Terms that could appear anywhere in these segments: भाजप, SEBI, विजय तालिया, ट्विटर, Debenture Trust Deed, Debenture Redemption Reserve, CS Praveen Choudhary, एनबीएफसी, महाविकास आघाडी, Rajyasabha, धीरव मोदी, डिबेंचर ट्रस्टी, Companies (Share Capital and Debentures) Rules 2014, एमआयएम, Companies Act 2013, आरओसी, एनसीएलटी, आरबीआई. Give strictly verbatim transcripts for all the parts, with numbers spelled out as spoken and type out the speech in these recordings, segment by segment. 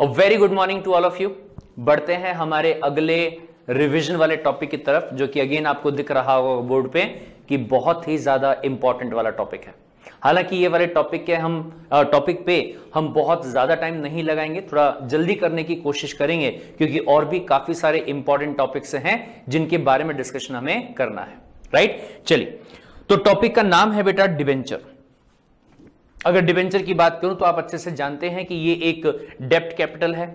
और very good morning to all of you. बढ़ते हैं हमारे अगले रिवीजन वाले टॉपिक की तरफ, जो कि अगेन आपको दिख रहा होगा बोर्ड पे कि बहुत ही ज्यादा इंपॉर्टेंट वाला टॉपिक है। हालांकि ये वाले टॉपिक के हम टॉपिक पे हम बहुत ज्यादा टाइम नहीं लगाएंगे, थोड़ा जल्दी करने की कोशिश करेंगे क्योंकि और भी काफी सारे इंपॉर्टेंट टॉपिक्स हैं जिनके बारे में डिस्कशन हमें करना है, राइट। चलिए, तो टॉपिक का नाम है बेटा डिबेंचर। अगर डिबेंचर की बात करूं तो आप अच्छे से जानते हैं कि ये एक डेप्ट कैपिटल है,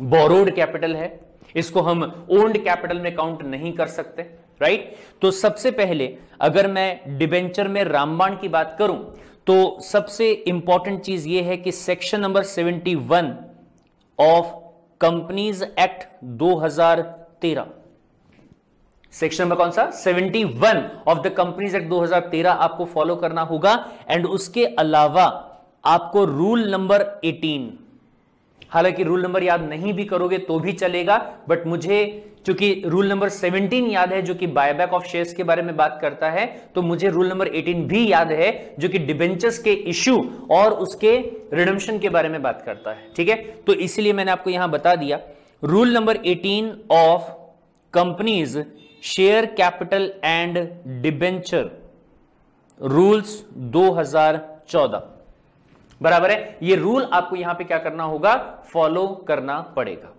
बोरोड कैपिटल है, इसको हम ओन्ड कैपिटल में काउंट नहीं कर सकते, राइट। तो सबसे पहले अगर मैं डिबेंचर में रामबाण की बात करूं तो सबसे इंपॉर्टेंट चीज यह है कि सेक्शन नंबर इकहत्तर ऑफ कंपनीज एक्ट दो हजार तेरह, सेक्शन नंबर कौन सा, इकहत्तर ऑफ द कंपनीज एक्ट दो हजार तेरह आपको फॉलो करना होगा। एंड उसके अलावा आपको रूल नंबर अठारह, हालांकि रूल नंबर याद नहीं भी करोगे तो भी चलेगा, बट मुझे चूंकि रूल नंबर सत्रह याद है जो कि बायबैक ऑफ शेयर्स के बारे में बात करता है, तो मुझे रूल नंबर अठारह भी याद है जो कि डिबेंचर्स के इश्यू और उसके रिडेम्पशन के बारे में बात करता है, ठीक है। तो इसीलिए मैंने आपको यहां बता दिया रूल नंबर अठारह of companies share capital and debenture rules दो हजार चौदह, बराबर है। ये रूल आपको यहां पे क्या करना होगा, फॉलो करना पड़ेगा।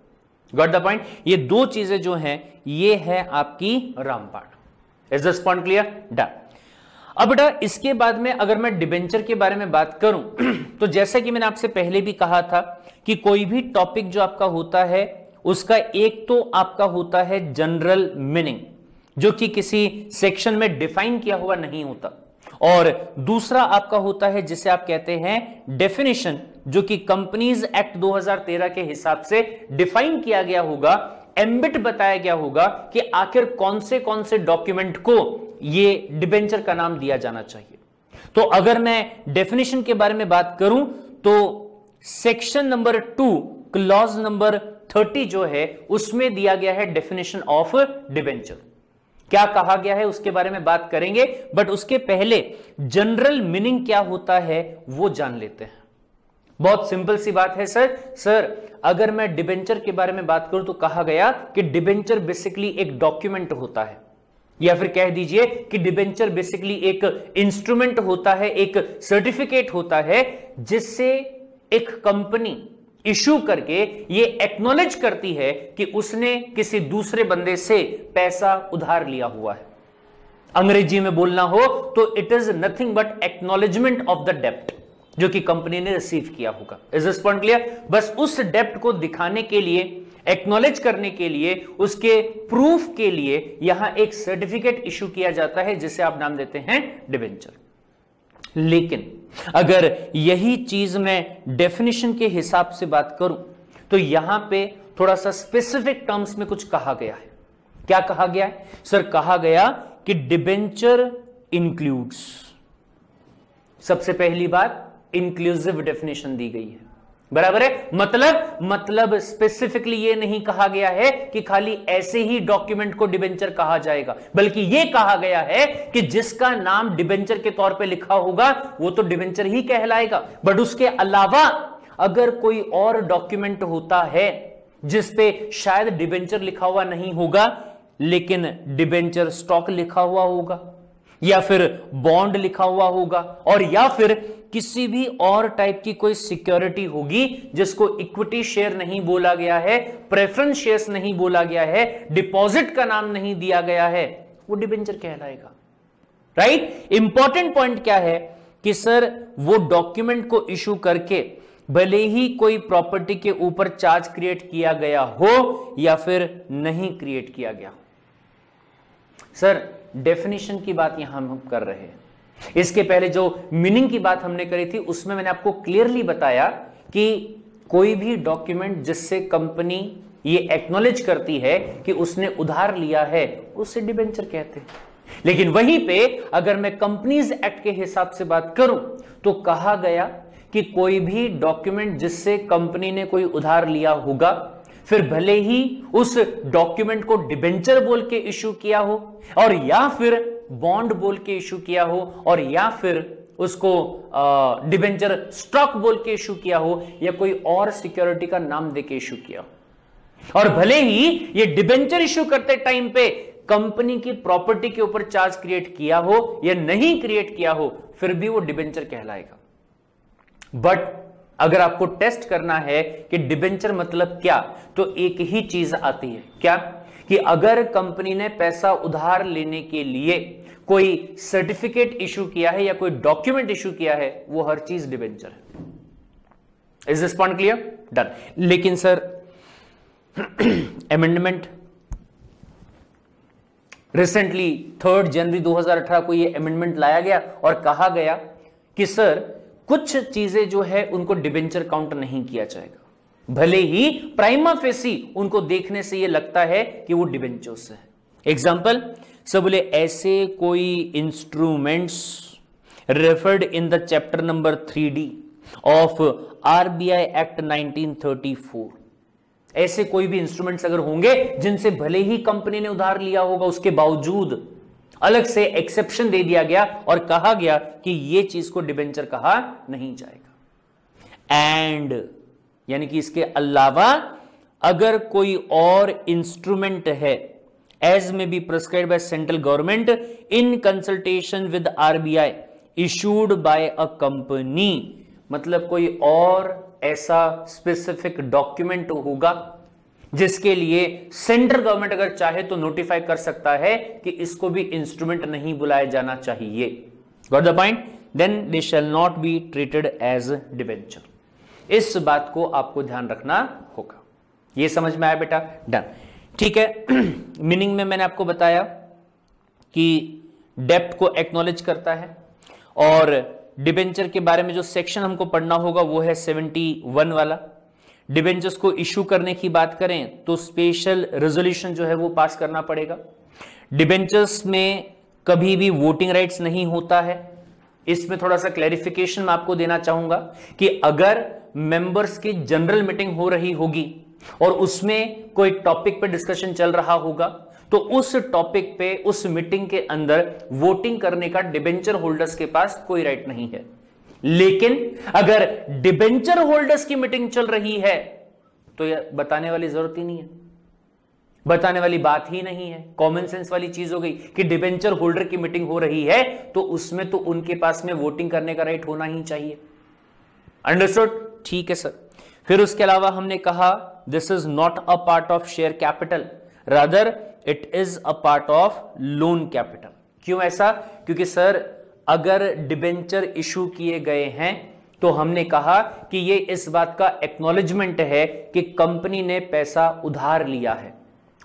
Got the point. ये दो चीजें जो हैं ये है आपकी रामपाठ। Is this point clear? Done. अब बेटा इसके बाद में अगर मैं डिबेंचर के बारे में बात करूं तो जैसा कि मैंने आपसे पहले भी कहा था कि कोई भी टॉपिक जो आपका होता है उसका एक तो आपका होता है जनरल मीनिंग जो कि किसी सेक्शन में डिफाइन किया हुआ नहीं होता, और दूसरा आपका होता है जिसे आप कहते हैं डेफिनेशन, जो कि कंपनीज एक्ट दो हजार तेरह के हिसाब से डिफाइन किया गया होगा, एम्बिट बताया गया होगा कि आखिर कौन से कौन से डॉक्यूमेंट को ये डिबेंचर का नाम दिया जाना चाहिए। तो अगर मैं डेफिनेशन के बारे में बात करूं तो section number two clause number तीस जो है उसमें दिया गया है डेफिनेशन ऑफ डिबेंचर, क्या कहा गया है उसके बारे में बात करेंगे, बट उसके पहले जनरल मीनिंग क्या होता है वो जान लेते हैं। बहुत सिंपल सी बात है सर। सर अगर मैं डिबेंचर के बारे में बात करूं तो कहा गया कि डिबेंचर बेसिकली एक डॉक्यूमेंट होता है, या फिर कह दीजिए कि डिबेंचर बेसिकली एक इंस्ट्रूमेंट होता है, एक सर्टिफिकेट होता है जिससे एक कंपनी इश्यू करके ये एक्नॉलेज करती है कि उसने किसी दूसरे बंदे से पैसा उधार लिया हुआ है। अंग्रेजी में बोलना हो तो it is nothing but acknowledgement of the डेप्ट जो कि कंपनी ने रिसीव किया होगा। Is this point clear? बस उस डेप्ट को दिखाने के लिए, एक्नॉलेज करने के लिए, उसके प्रूफ के लिए यहां एक सर्टिफिकेट इश्यू किया जाता है जिसे आप नाम देते हैं डिबेंचर। लेकिन अगर यही चीज मैं डेफिनेशन के हिसाब से बात करूं तो यहां पे थोड़ा सा स्पेसिफिक टर्म्स में कुछ कहा गया है। क्या कहा गया है सर? कहा गया कि डिबेंचर इंक्लूड्स, सबसे पहली बात इंक्लूसिव डेफिनेशन दी गई है, बराबर है। मतलब मतलब स्पेसिफिकली ये नहीं कहा गया है कि खाली ऐसे ही डॉक्यूमेंट को डिबेंचर कहा जाएगा, बल्कि ये कहा गया है कि जिसका नाम डिबेंचर के तौर पे लिखा होगा वो तो डिबेंचर ही कहलाएगा, बट उसके अलावा अगर कोई और डॉक्यूमेंट होता है जिसपे शायद डिबेंचर लिखा हुआ नहीं होगा लेकिन डिबेंचर स्टॉक लिखा हुआ होगा या फिर बॉन्ड लिखा हुआ होगा और या फिर किसी भी और टाइप की कोई सिक्योरिटी होगी जिसको इक्विटी शेयर नहीं बोला गया है, प्रेफरेंस शेयर्स नहीं बोला गया है, डिपॉजिट का नाम नहीं दिया गया है, वो डिबेंचर कहलाएगा, राइट। इंपॉर्टेंट पॉइंट क्या है कि सर वो डॉक्यूमेंट को इश्यू करके भले ही कोई प्रॉपर्टी के ऊपर चार्ज क्रिएट किया गया हो या फिर नहीं क्रिएट किया गया हो। सर डेफिनेशन की बात यहां हम कर रहे हैं, इसके पहले जो मीनिंग की बात हमने करी थी उसमें मैंने आपको क्लियरली बताया कि कोई भी डॉक्यूमेंट जिससे कंपनी ये एक्नॉलेज करती है कि उसने उधार लिया है उसे डिबेंचर कहते हैं। लेकिन वहीं पे अगर मैं कंपनीज एक्ट के हिसाब से बात करूं तो कहा गया कि कोई भी डॉक्यूमेंट जिससे कंपनी ने कोई उधार लिया होगा, फिर भले ही उस डॉक्यूमेंट को डिबेंचर बोल के इश्यू किया हो और या फिर बॉन्ड बोल के इश्यू किया हो और या फिर उसको डिबेंचर स्टॉक बोल के इश्यू किया हो या कोई और सिक्योरिटी का नाम देके इश्यू किया हो। और भले ही ये डिबेंचर इश्यू करते टाइम पे कंपनी की प्रॉपर्टी के ऊपर चार्ज क्रिएट किया हो या नहीं क्रिएट किया हो, फिर भी वो डिबेंचर कहलाएगा। बट अगर आपको टेस्ट करना है कि डिबेंचर मतलब क्या, तो एक ही चीज आती है, क्या कि अगर कंपनी ने पैसा उधार लेने के लिए कोई सर्टिफिकेट इश्यू किया है या कोई डॉक्यूमेंट इश्यू किया है, वो हर चीज डिबेंचर है। Is this point clear? Done. लेकिन सर अमेंडमेंट रिसेंटली थर्ड जनवरी दो हज़ार अठारह को ये अमेंडमेंट लाया गया और कहा गया कि सर कुछ चीजें जो है उनको डिबेंचर काउंट नहीं किया जाएगा, भले ही प्राइमा फेसी उनको देखने से ये लगता है कि वो डिबेंचर से है। एग्जाम्पल सर बोले ऐसे कोई instruments referred in the chapter number three D of आरबीआई act nineteen thirty four, ऐसे कोई भी इंस्ट्रूमेंट्स अगर होंगे जिनसे भले ही कंपनी ने उधार लिया होगा, उसके बावजूद अलग से एक्सेप्शन दे दिया गया और कहा गया कि यह चीज को डिबेंचर कहा नहीं जाएगा। एंड यानी कि इसके अलावा अगर कोई और इंस्ट्रूमेंट है as may be prescribed by central government in consultation with आरबीआई issued by a company, मतलब कोई और ऐसा स्पेसिफिक डॉक्यूमेंट होगा जिसके लिए सेंट्रल गवर्नमेंट अगर चाहे तो नोटिफाई कर सकता है कि इसको भी इंस्ट्रूमेंट नहीं बुलाया जाना चाहिए। Got the point? Then they shall not be treated as debenture. इस बात को आपको ध्यान रखना होगा। यह समझ में आया बेटा? डन, ठीक है। मीनिंग में मैंने आपको बताया कि डेप्ट को एक्नॉलेज करता है, और डिबेंचर के बारे में जो सेक्शन हमको पढ़ना होगा वो है इकहत्तर वाला। डिबेंचर्स को इश्यू करने की बात करें तो स्पेशल रेजोल्यूशन जो है वो पास करना पड़ेगा। डिबेंचर्स में कभी भी वोटिंग राइट्स नहीं होता है। इसमें थोड़ा सा क्लैरिफिकेशन मैं आपको देना चाहूंगा कि अगर मेंबर्स की जनरल मीटिंग हो रही होगी और उसमें कोई टॉपिक पे डिस्कशन चल रहा होगा तो उस टॉपिक पे उस मीटिंग के अंदर वोटिंग करने का डिबेंचर होल्डर्स के पास कोई राइट नहीं है। लेकिन अगर डिबेंचर होल्डर्स की मीटिंग चल रही है तो यह बताने वाली जरूरत ही नहीं है, बताने वाली बात ही नहीं है। कॉमन सेंस वाली चीज हो गई कि डिबेंचर होल्डर की मीटिंग हो रही है तो उसमें तो उनके पास में वोटिंग करने का राइट होना ही चाहिए। अंडरस्टूड? ठीक है सर। फिर उसके अलावा हमने कहा this is not a part of share capital, rather it is a part of loan capital. क्यों ऐसा? क्योंकि सर अगर डिबेंचर इशू किए गए हैं तो हमने कहा कि ये इस बात का एक्नॉलेजमेंट है कि कंपनी ने पैसा उधार लिया है।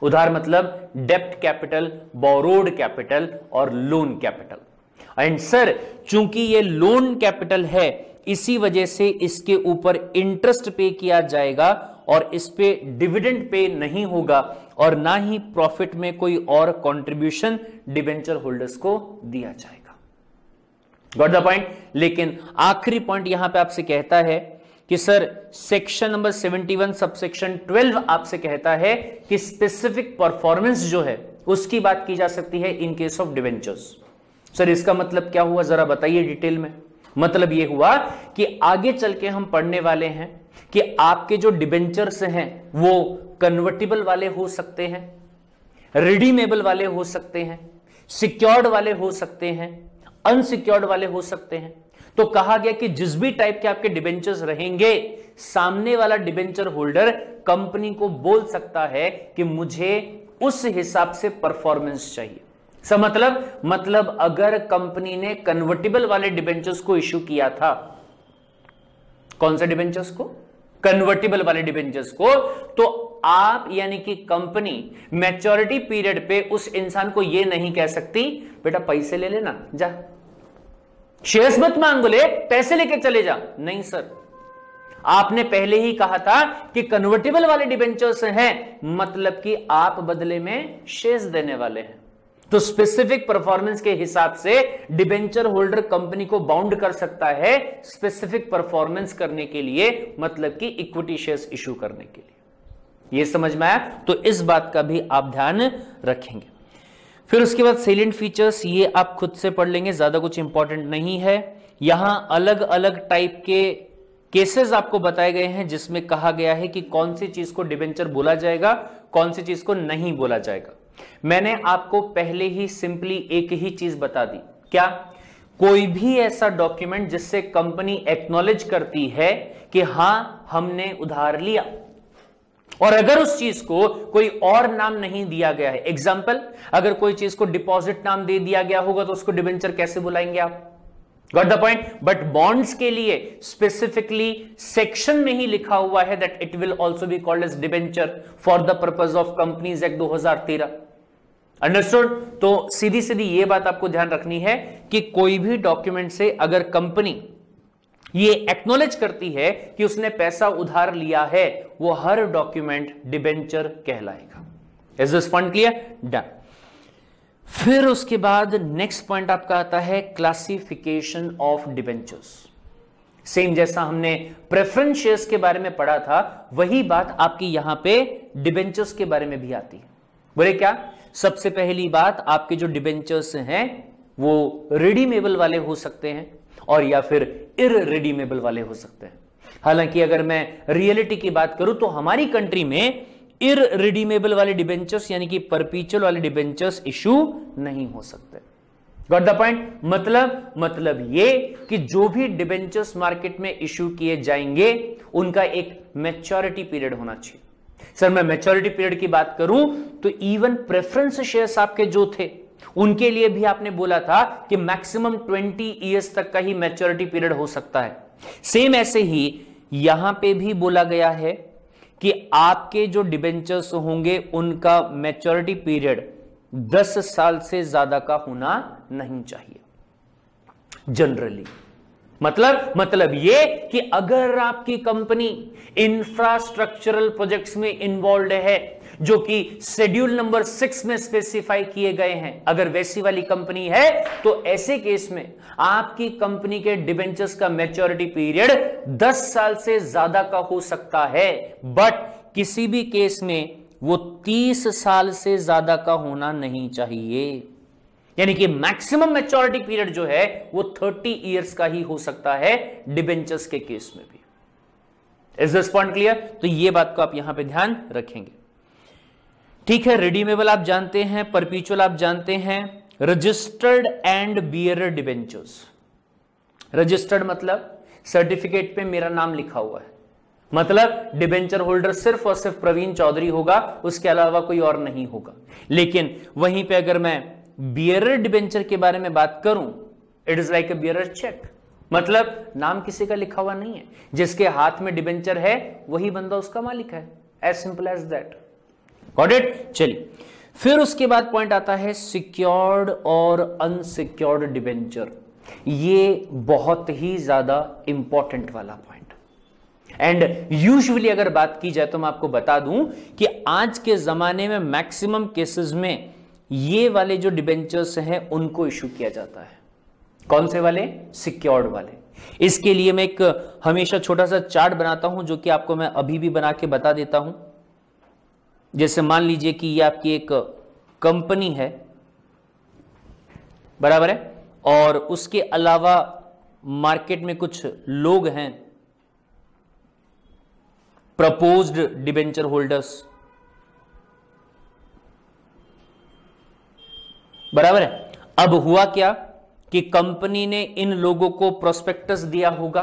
उधार मतलब डेप्ट कैपिटल, बोरोड कैपिटल और लोन कैपिटल। एंड सर चूंकि ये लोन कैपिटल है इसी वजह से इसके ऊपर इंटरेस्ट पे किया जाएगा और इस पे डिविडेंड पे नहीं होगा और ना ही प्रॉफिट में कोई और कंट्रीब्यूशन डिबेंचर होल्डर्स को दिया जाएगा। Got the point? लेकिन आखिरी पॉइंट यहां पे आपसे कहता है कि सर सेक्शन नंबर इकहत्तर सबसेक्शन बारह आपसे कहता है कि स्पेसिफिक परफॉर्मेंस जो है उसकी बात की जा सकती है in case of debentures. Sir इसका मतलब क्या हुआ जरा बताइए डिटेल में। मतलब यह हुआ कि आगे चल के हम पढ़ने वाले हैं कि आपके जो डिबेंचर्स हैं वो कन्वर्टिबल वाले हो सकते हैं, रिडीमेबल वाले हो सकते हैं, सिक्योर्ड वाले हो सकते हैं, अनसिक्योर्ड वाले हो सकते हैं। तो कहा गया कि जिस भी टाइप के आपके डिबेंचर्स रहेंगे सामने वाला डिबेंचर होल्डर कंपनी को बोल सकता है कि मुझे उस हिसाब से परफॉर्मेंस चाहिए। So, मतलब मतलब अगर कंपनी ने कन्वर्टिबल वाले डिबेंचर्स को इश्यू किया था, कौन से डिबेंचर्स को? कन्वर्टिबल वाले डिबेंचर्स को, तो आप यानी कि कंपनी मैच्योरिटी पीरियड पे उस इंसान को यह नहीं कह सकती बेटा पैसे ले लेना, जा शेयर्स मत मांग, बोले पैसे लेके चले जा। नहीं सर, आपने पहले ही कहा था कि कन्वर्टिबल वाले डिबेंचर्स हैं मतलब कि आप बदले में शेयर्स देने वाले हैं। तो स्पेसिफिक परफॉर्मेंस के हिसाब से डिबेंचर होल्डर कंपनी को बाउंड कर सकता है स्पेसिफिक परफॉर्मेंस करने के लिए, मतलब कि इक्विटी शेयर्स इशू करने के लिए। यह समझ में आया? तो इस बात का भी आप ध्यान रखेंगे। फिर उसके बाद सेलेंट फीचर्स ये आप खुद से पढ़ लेंगे, ज्यादा कुछ इंपॉर्टेंट नहीं है। यहां अलग अलग टाइप के केसेस आपको बताए गए हैं जिसमें कहा गया है कि कौन सी चीज को डिबेंचर बोला जाएगा, कौन सी चीज को नहीं बोला जाएगा। मैंने आपको पहले ही सिंपली एक ही चीज बता दी, क्या? कोई भी ऐसा डॉक्यूमेंट जिससे कंपनी एक्नॉलेज करती है कि हां हमने उधार लिया, और अगर उस चीज को कोई और नाम नहीं दिया गया है। एग्जाम्पल, अगर कोई चीज को डिपॉजिट नाम दे दिया गया होगा तो उसको डिबेंचर कैसे बुलाएंगे आप? Got the point. But bonds के लिए स्पेसिफिकली सेक्शन में ही लिखा हुआ है that it will also be called as debenture for the purpose of companies act दो हजार तेरह। अंडरस्टूड? तो सीधी सीधी ये बात आपको ध्यान रखनी है कि कोई भी डॉक्यूमेंट से अगर कंपनी ये एक्नॉलेज करती है कि उसने पैसा उधार लिया है, वो हर डॉक्यूमेंट डिबेंचर कहलाएगा। Is this point clear? Done. फिर उसके बाद नेक्स्ट पॉइंट आपका आता है क्लासिफिकेशन ऑफ डिबेंचर्स। सेम जैसा हमने प्रेफरेंस शेयर्स के बारे में पढ़ा था, वही बात आपकी यहां पे डिबेंचर्स के बारे में भी आती है। बोले क्या? सबसे पहली बात, आपके जो डिबेंचर्स हैं वो रिडीमेबल वाले हो सकते हैं और या फिर इररिडीमेबल वाले हो सकते हैं। हालांकि अगर मैं रियलिटी की बात करूं तो हमारी कंट्री में इररिडीमेबल वाले डिबेंचर्स यानी कि परपीचुअल वाले डिबेंचर्स इशू नहीं हो सकते। Got the point? मतलब मतलब ये कि जो भी डिबेंचर्स मार्केट में इशू किए जाएंगे उनका एक मैच्योरिटी पीरियड होना चाहिए। सर मैं मैच्योरिटी पीरियड की बात करूं तो इवन प्रेफरेंस शेयर्स आपके जो थे उनके लिए भी आपने बोला था कि मैक्सिमम ट्वेंटी ईयर्स तक का ही मैच्योरिटी पीरियड हो सकता है। सेम ऐसे ही यहां पर भी बोला गया है कि आपके जो डिबेंचर्स होंगे उनका मैच्योरिटी पीरियड दस साल से ज्यादा का होना नहीं चाहिए जनरली। मतलब मतलब ये कि अगर आपकी कंपनी इंफ्रास्ट्रक्चरल प्रोजेक्ट्स में इन्वॉल्व है जो कि शेड्यूल नंबर सिक्स में स्पेसिफाई किए गए हैं, अगर वैसी वाली कंपनी है तो ऐसे केस में आपकी कंपनी के डिबेंचर्स का मैच्योरिटी पीरियड दस साल से ज्यादा का हो सकता है, बट किसी भी केस में वो तीस साल से ज्यादा का होना नहीं चाहिए। यानी कि मैक्सिमम मैच्योरिटी पीरियड जो है वो तीस इयर्स का ही हो सकता है डिबेंचर्स के केस में भी। Is this point clear? तो ये बात को आप यहां पे ध्यान रखेंगे। ठीक है, रिडीमेबल आप जानते हैं, परपीचुअल आप जानते हैं। Registered and bearer debentures. Registered मतलब सर्टिफिकेट पे मेरा नाम लिखा हुआ है, मतलब डिबेंचर होल्डर सिर्फ और सिर्फ प्रवीण चौधरी होगा, उसके अलावा कोई और नहीं होगा। लेकिन वहीं पे अगर मैं बियरर डिबेंचर के बारे में बात करूं, it is like a bearer cheque, मतलब नाम किसी का लिखा हुआ नहीं है, जिसके हाथ में डिबेंचर है वही बंदा उसका मालिक है। As simple as that. Got it? चलिए, फिर उसके बाद पॉइंट आता है सिक्योर्ड और अनसिक्योर्ड डिबेंचर। ये बहुत ही ज्यादा इंपॉर्टेंट वाला पॉइंट। एंड यूजुअली अगर बात की जाए तो मैं आपको बता दूं कि आज के जमाने में मैक्सिमम केसेस में ये वाले जो डिबेंचर्स हैं उनको इश्यू किया जाता है। कौन से वाले? सिक्योर्ड वाले। इसके लिए मैं एक हमेशा छोटा सा चार्ट बनाता हूं जो कि आपको मैं अभी भी बना के बता देता हूं। जैसे मान लीजिए कि ये आपकी एक कंपनी है, बराबर है, और उसके अलावा मार्केट में कुछ लोग हैं प्रपोज्ड डिबेंचर होल्डर्स, बराबर है। अब हुआ क्या कि कंपनी ने इन लोगों को प्रोस्पेक्टस दिया होगा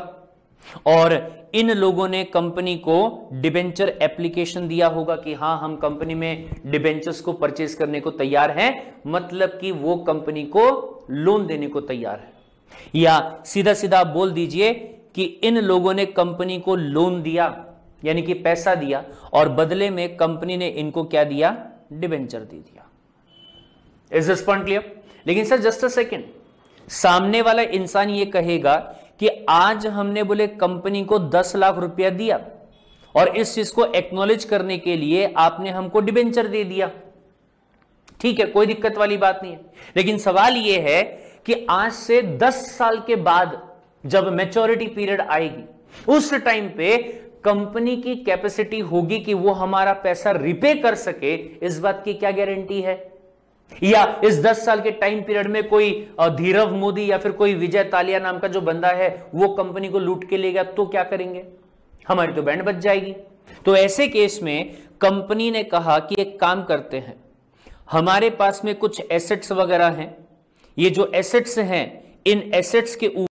और इन लोगों ने कंपनी को डिबेंचर एप्लीकेशन दिया होगा कि हां हम कंपनी में डिबेंचर्स को परचेज करने को तैयार हैं, मतलब कि वो कंपनी को लोन देने को तैयार है। या सीधा सीधा बोल दीजिए कि इन लोगों ने कंपनी को लोन दिया यानी कि पैसा दिया और बदले में कंपनी ने इनको क्या दिया? डिबेंचर दे दिया। Is this point clear? लेकिन सर जस्ट अ सेकेंड, सामने वाला इंसान ये कहेगा कि आज हमने बोले कंपनी को दस लाख रुपया दिया और इस चीज को एक्नॉलेज करने के लिए आपने हमको डिबेंचर दे दिया। ठीक है, कोई दिक्कत वाली बात नहीं है, लेकिन सवाल यह है कि आज से दस साल के बाद जब मैच्योरिटी पीरियड आएगी उस टाइम पे कंपनी की कैपेसिटी होगी कि वो हमारा पैसा रिपे कर सके, इस बात की क्या गारंटी है? या इस दस साल के टाइम पीरियड में कोई धीरव मोदी या फिर कोई विजय तालिया नाम का जो बंदा है वो कंपनी को लूट के ले गया तो क्या करेंगे, हमारी तो बैंड बच जाएगी। तो ऐसे केस में कंपनी ने कहा कि एक काम करते हैं, हमारे पास में कुछ एसेट्स वगैरह हैं, ये जो एसेट्स हैं इन एसेट्स के ऊपर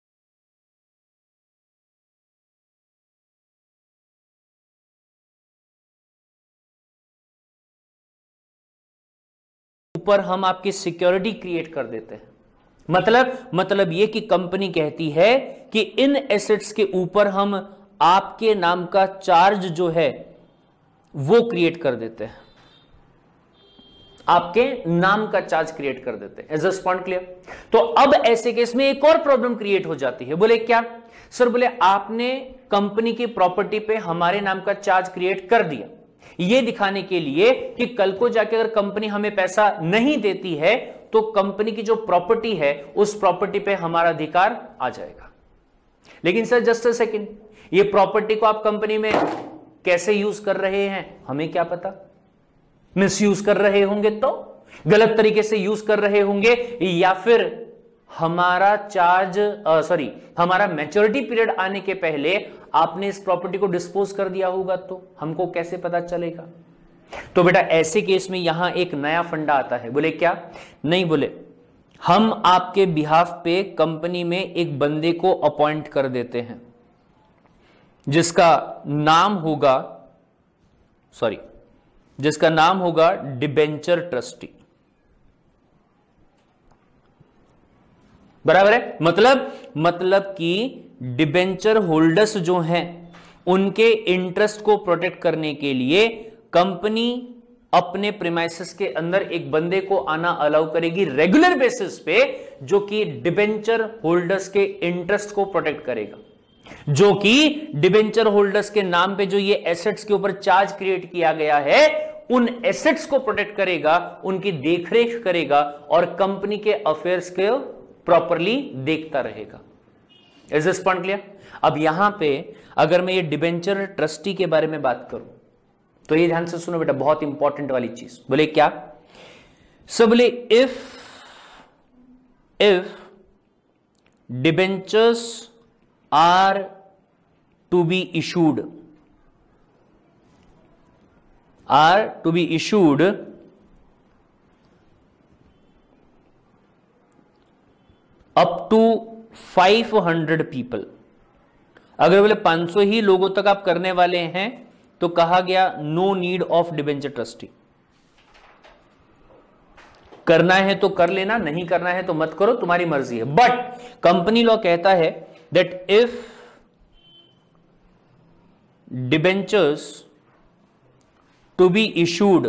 पर हम आपकी सिक्योरिटी क्रिएट कर देते हैं। मतलब मतलब ये कि कंपनी कहती है कि इन एसेट्स के ऊपर हम आपके नाम का चार्ज जो है वो क्रिएट कर देते हैं, आपके नाम का चार्ज क्रिएट कर देते हैं। Is this point clear? तो अब ऐसे केस में एक और प्रॉब्लम क्रिएट हो जाती है। बोले क्या सर? बोले आपने कंपनी की प्रॉपर्टी पे हमारे नाम का चार्ज क्रिएट कर दिया, ये दिखाने के लिए कि कल को जाके अगर कंपनी हमें पैसा नहीं देती है तो कंपनी की जो प्रॉपर्टी है उस प्रॉपर्टी पे हमारा अधिकार आ जाएगा। लेकिन सर जस्ट अ सेकंड, ये प्रॉपर्टी को आप कंपनी में कैसे यूज कर रहे हैं हमें क्या पता, मिसयूज कर रहे होंगे, तो गलत तरीके से यूज कर रहे होंगे, या फिर हमारा चार्ज सॉरी हमारा मैच्योरिटी पीरियड आने के पहले आपने इस प्रॉपर्टी को डिस्पोज कर दिया होगा, तो हमको कैसे पता चलेगा। तो बेटा ऐसे केस में यहां एक नया फंडा आता है। बोले क्या? नहीं, बोले हम आपके बिहाफ पे कंपनी में एक बंदे को अपॉइंट कर देते हैं जिसका नाम होगा सॉरी जिसका नाम होगा डिबेंचर ट्रस्टी। बराबर है? मतलब मतलब कि डिबेंचर होल्डर्स जो हैं उनके इंटरेस्ट को प्रोटेक्ट करने के लिए कंपनी अपने प्रीमाइसेस के अंदर एक बंदे को आना अलाउ करेगी रेगुलर बेसिस पे, जो कि डिबेंचर होल्डर्स के इंटरेस्ट को प्रोटेक्ट करेगा, जो कि डिबेंचर होल्डर्स के नाम पे जो ये एसेट्स के ऊपर चार्ज क्रिएट किया गया है उन एसेट्स को प्रोटेक्ट करेगा, उनकी देखरेख करेगा और कंपनी के अफेयर्स के प्रॉपरली देखता रहेगा। Is this point clear? अब यहां पे अगर मैं ये डिबेंचर ट्रस्टी के बारे में बात करूं तो ये ध्यान से सुनो बेटा, बहुत इंपॉर्टेंट वाली चीज। बोले क्या सर? बोले if if debentures are to be issued are to be issued up to five hundred people, अगर बोले पाँच सौ ही लोगों तक आप करने वाले हैं तो कहा गया no need of डिबेंचर ट्रस्टी। करना है तो कर लेना, नहीं करना है तो मत करो, तुम्हारी मर्जी है। बट कंपनी लॉ कहता है that if debentures to be issued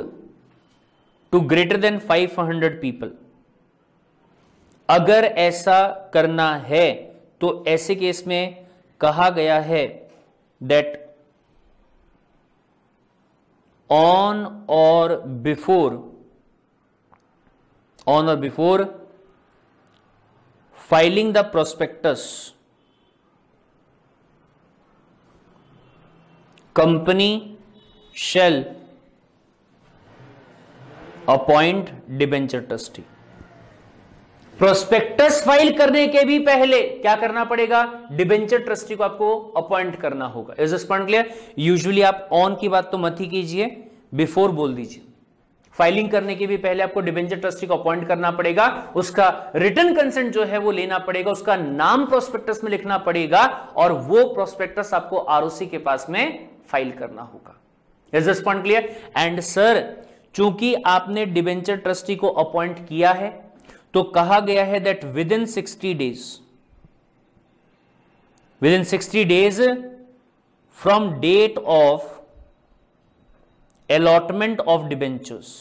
to greater than five hundred people, अगर ऐसा करना है तो ऐसे केस में कहा गया है दैट ऑन और बिफोर ऑन और before filing the prospectus company shall appoint डिबेंचर ट्रस्टी। Prospectus file करने के भी पहले क्या करना पड़ेगा? डिबेंचर ट्रस्टी को आपको अपॉइंट करना होगा। Is this point clear? Usually आप ऑन की बात तो मत ही कीजिए, बिफोर बोल दीजिए। फाइलिंग करने के भी पहले आपको डिबेंचर ट्रस्टी को अपॉइंट करना पड़ेगा, उसका रिटन कंसेंट जो है वो लेना पड़ेगा, उसका नाम प्रोस्पेक्टस में लिखना पड़ेगा और वो प्रोस्पेक्टस आपको आरओसी के पास में फाइल करना होगा। Is this point clear? And sir चूंकि आपने डिबेंचर ट्रस्टी को अपॉइंट किया है तो कहा गया है that within sixty days within sixty days from date of allotment of debentures,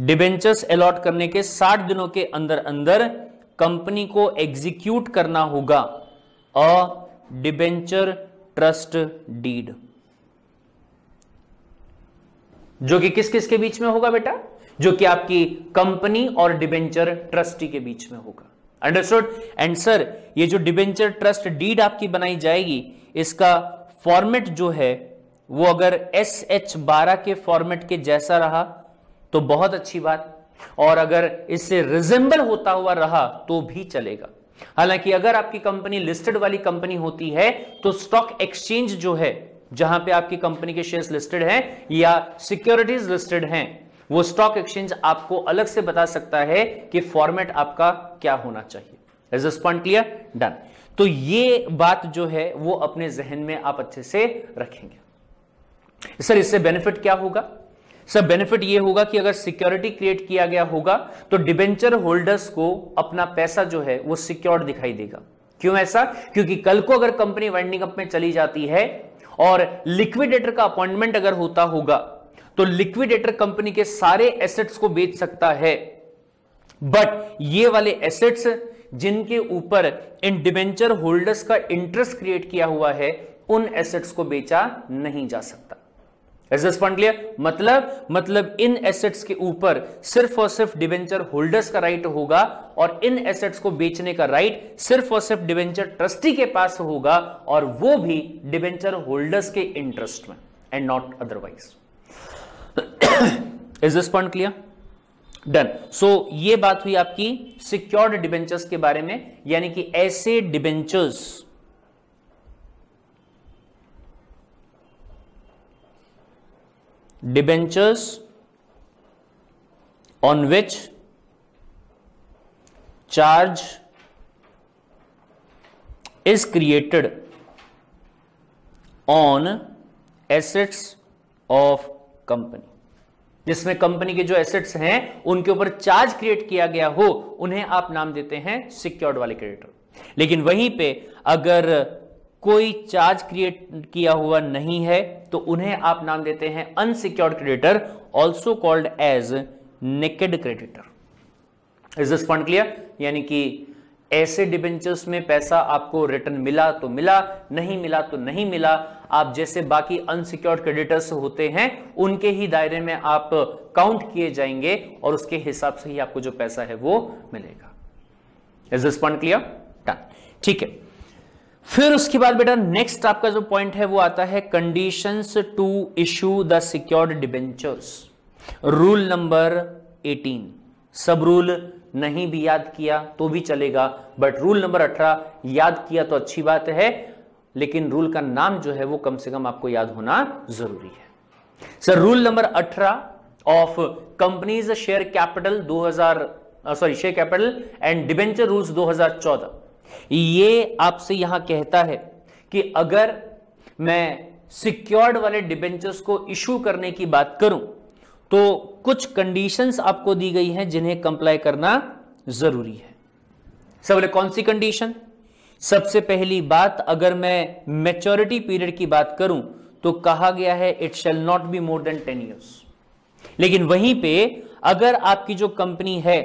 debentures allot करने के साठ दिनों के अंदर अंदर कंपनी को एग्जीक्यूट करना होगा अ डिबेंचर ट्रस्ट डीड, जो कि किस किस के बीच में होगा बेटा? जो कि आपकी कंपनी और डिबेंचर ट्रस्टी के बीच में होगा। अंडरस्टूड? एंड सर ये जो डिबेंचर ट्रस्ट डीड आपकी बनाई जाएगी इसका फॉर्मेट जो है वो अगर एस एच बारह के फॉर्मेट के जैसा रहा तो बहुत अच्छी बात, और अगर इससे रिजेंबल होता हुआ रहा तो भी चलेगा। हालांकि अगर आपकी कंपनी लिस्टेड वाली कंपनी होती है तो स्टॉक एक्सचेंज जो है जहां पे आपकी कंपनी के शेयर्स लिस्टेड हैं या सिक्योरिटीज लिस्टेड हैं, वो स्टॉक एक्सचेंज आपको अलग से बता सकता है कि फॉर्मेट आपका क्या होना चाहिए। Is this point clear? Done. तो ये बात जो है वो अपने जहन में आप अच्छे से रखेंगे। सर इससे बेनिफिट क्या होगा? सर बेनिफिट ये होगा कि अगर सिक्योरिटी क्रिएट किया गया होगा तो डिबेंचर होल्डर्स को अपना पैसा जो है वो सिक्योर्ड दिखाई देगा। क्यों ऐसा? क्योंकि कल को अगर कंपनी वाइंडिंग अप में चली जाती है और लिक्विडेटर का अपॉइंटमेंट अगर होता होगा तो लिक्विडेटर कंपनी के सारे एसेट्स को बेच सकता है, बट ये वाले एसेट्स जिनके ऊपर इन डिबेंचर होल्डर्स का इंटरेस्ट क्रिएट किया हुआ है उन एसेट्स को बेचा नहीं जा सकता। Is this point clear? मतलब मतलब इन एसेट्स के ऊपर सिर्फ और सिर्फ डिबेंचर होल्डर्स का राइट होगा और इन एसेट्स को बेचने का राइट सिर्फ और सिर्फ डिबेंचर ट्रस्टी के पास होगा, और वो भी डिबेंचर होल्डर्स के इंटरेस्ट में and not otherwise. Is this point clear? Done. So ये बात हुई आपकी सिक्योर्ड डिबेंचर्स के बारे में, यानी कि ऐसे debentures Debentures on which charge is created on assets of company, जिसमें कंपनी के जो एसेट्स हैं उनके ऊपर चार्ज क्रिएट किया गया हो उन्हें आप नाम देते हैं सिक्योर्ड वाले क्रेडिटर। लेकिन वहीं पे अगर कोई चार्ज क्रिएट किया हुआ नहीं है तो उन्हें आप नाम देते हैं unsecured creditor, also called as naked creditor. Is this point clear? यानी कि ऐसे डिबेंचर्स में पैसा आपको रिटर्न मिला तो मिला, नहीं मिला तो नहीं मिला। आप जैसे बाकी अनसिक्योर्ड क्रेडिटर्स होते हैं उनके ही दायरे में आप काउंट किए जाएंगे और उसके हिसाब से ही आपको जो पैसा है वो मिलेगा। Is this point clear? Done, ठीक है। फिर उसके बाद बेटा नेक्स्ट आपका जो पॉइंट है वो आता है conditions to issue the secured debentures, rule number अठारह। सब रूल नहीं भी याद किया तो भी चलेगा, बट रूल नंबर अठारह याद किया तो अच्छी बात है, लेकिन रूल का नाम जो है वो कम से कम आपको याद होना जरूरी है। सर रूल नंबर अठारह ऑफ कंपनीज शेयर कैपिटल दो हजार sorry share capital and debenture rules दो हजार चौदह, ये आपसे यहां कहता है कि अगर मैं सिक्योर्ड वाले डिबेंचर्स को इश्यू करने की बात करूं तो कुछ कंडीशंस आपको दी गई हैं जिन्हें कंप्लाई करना जरूरी है। सबसे कौन सी कंडीशन? सबसे पहली बात, अगर मैं मैच्योरिटी पीरियड की बात करूं तो कहा गया है it shall not be more than ten years. लेकिन वहीं पे अगर आपकी जो कंपनी है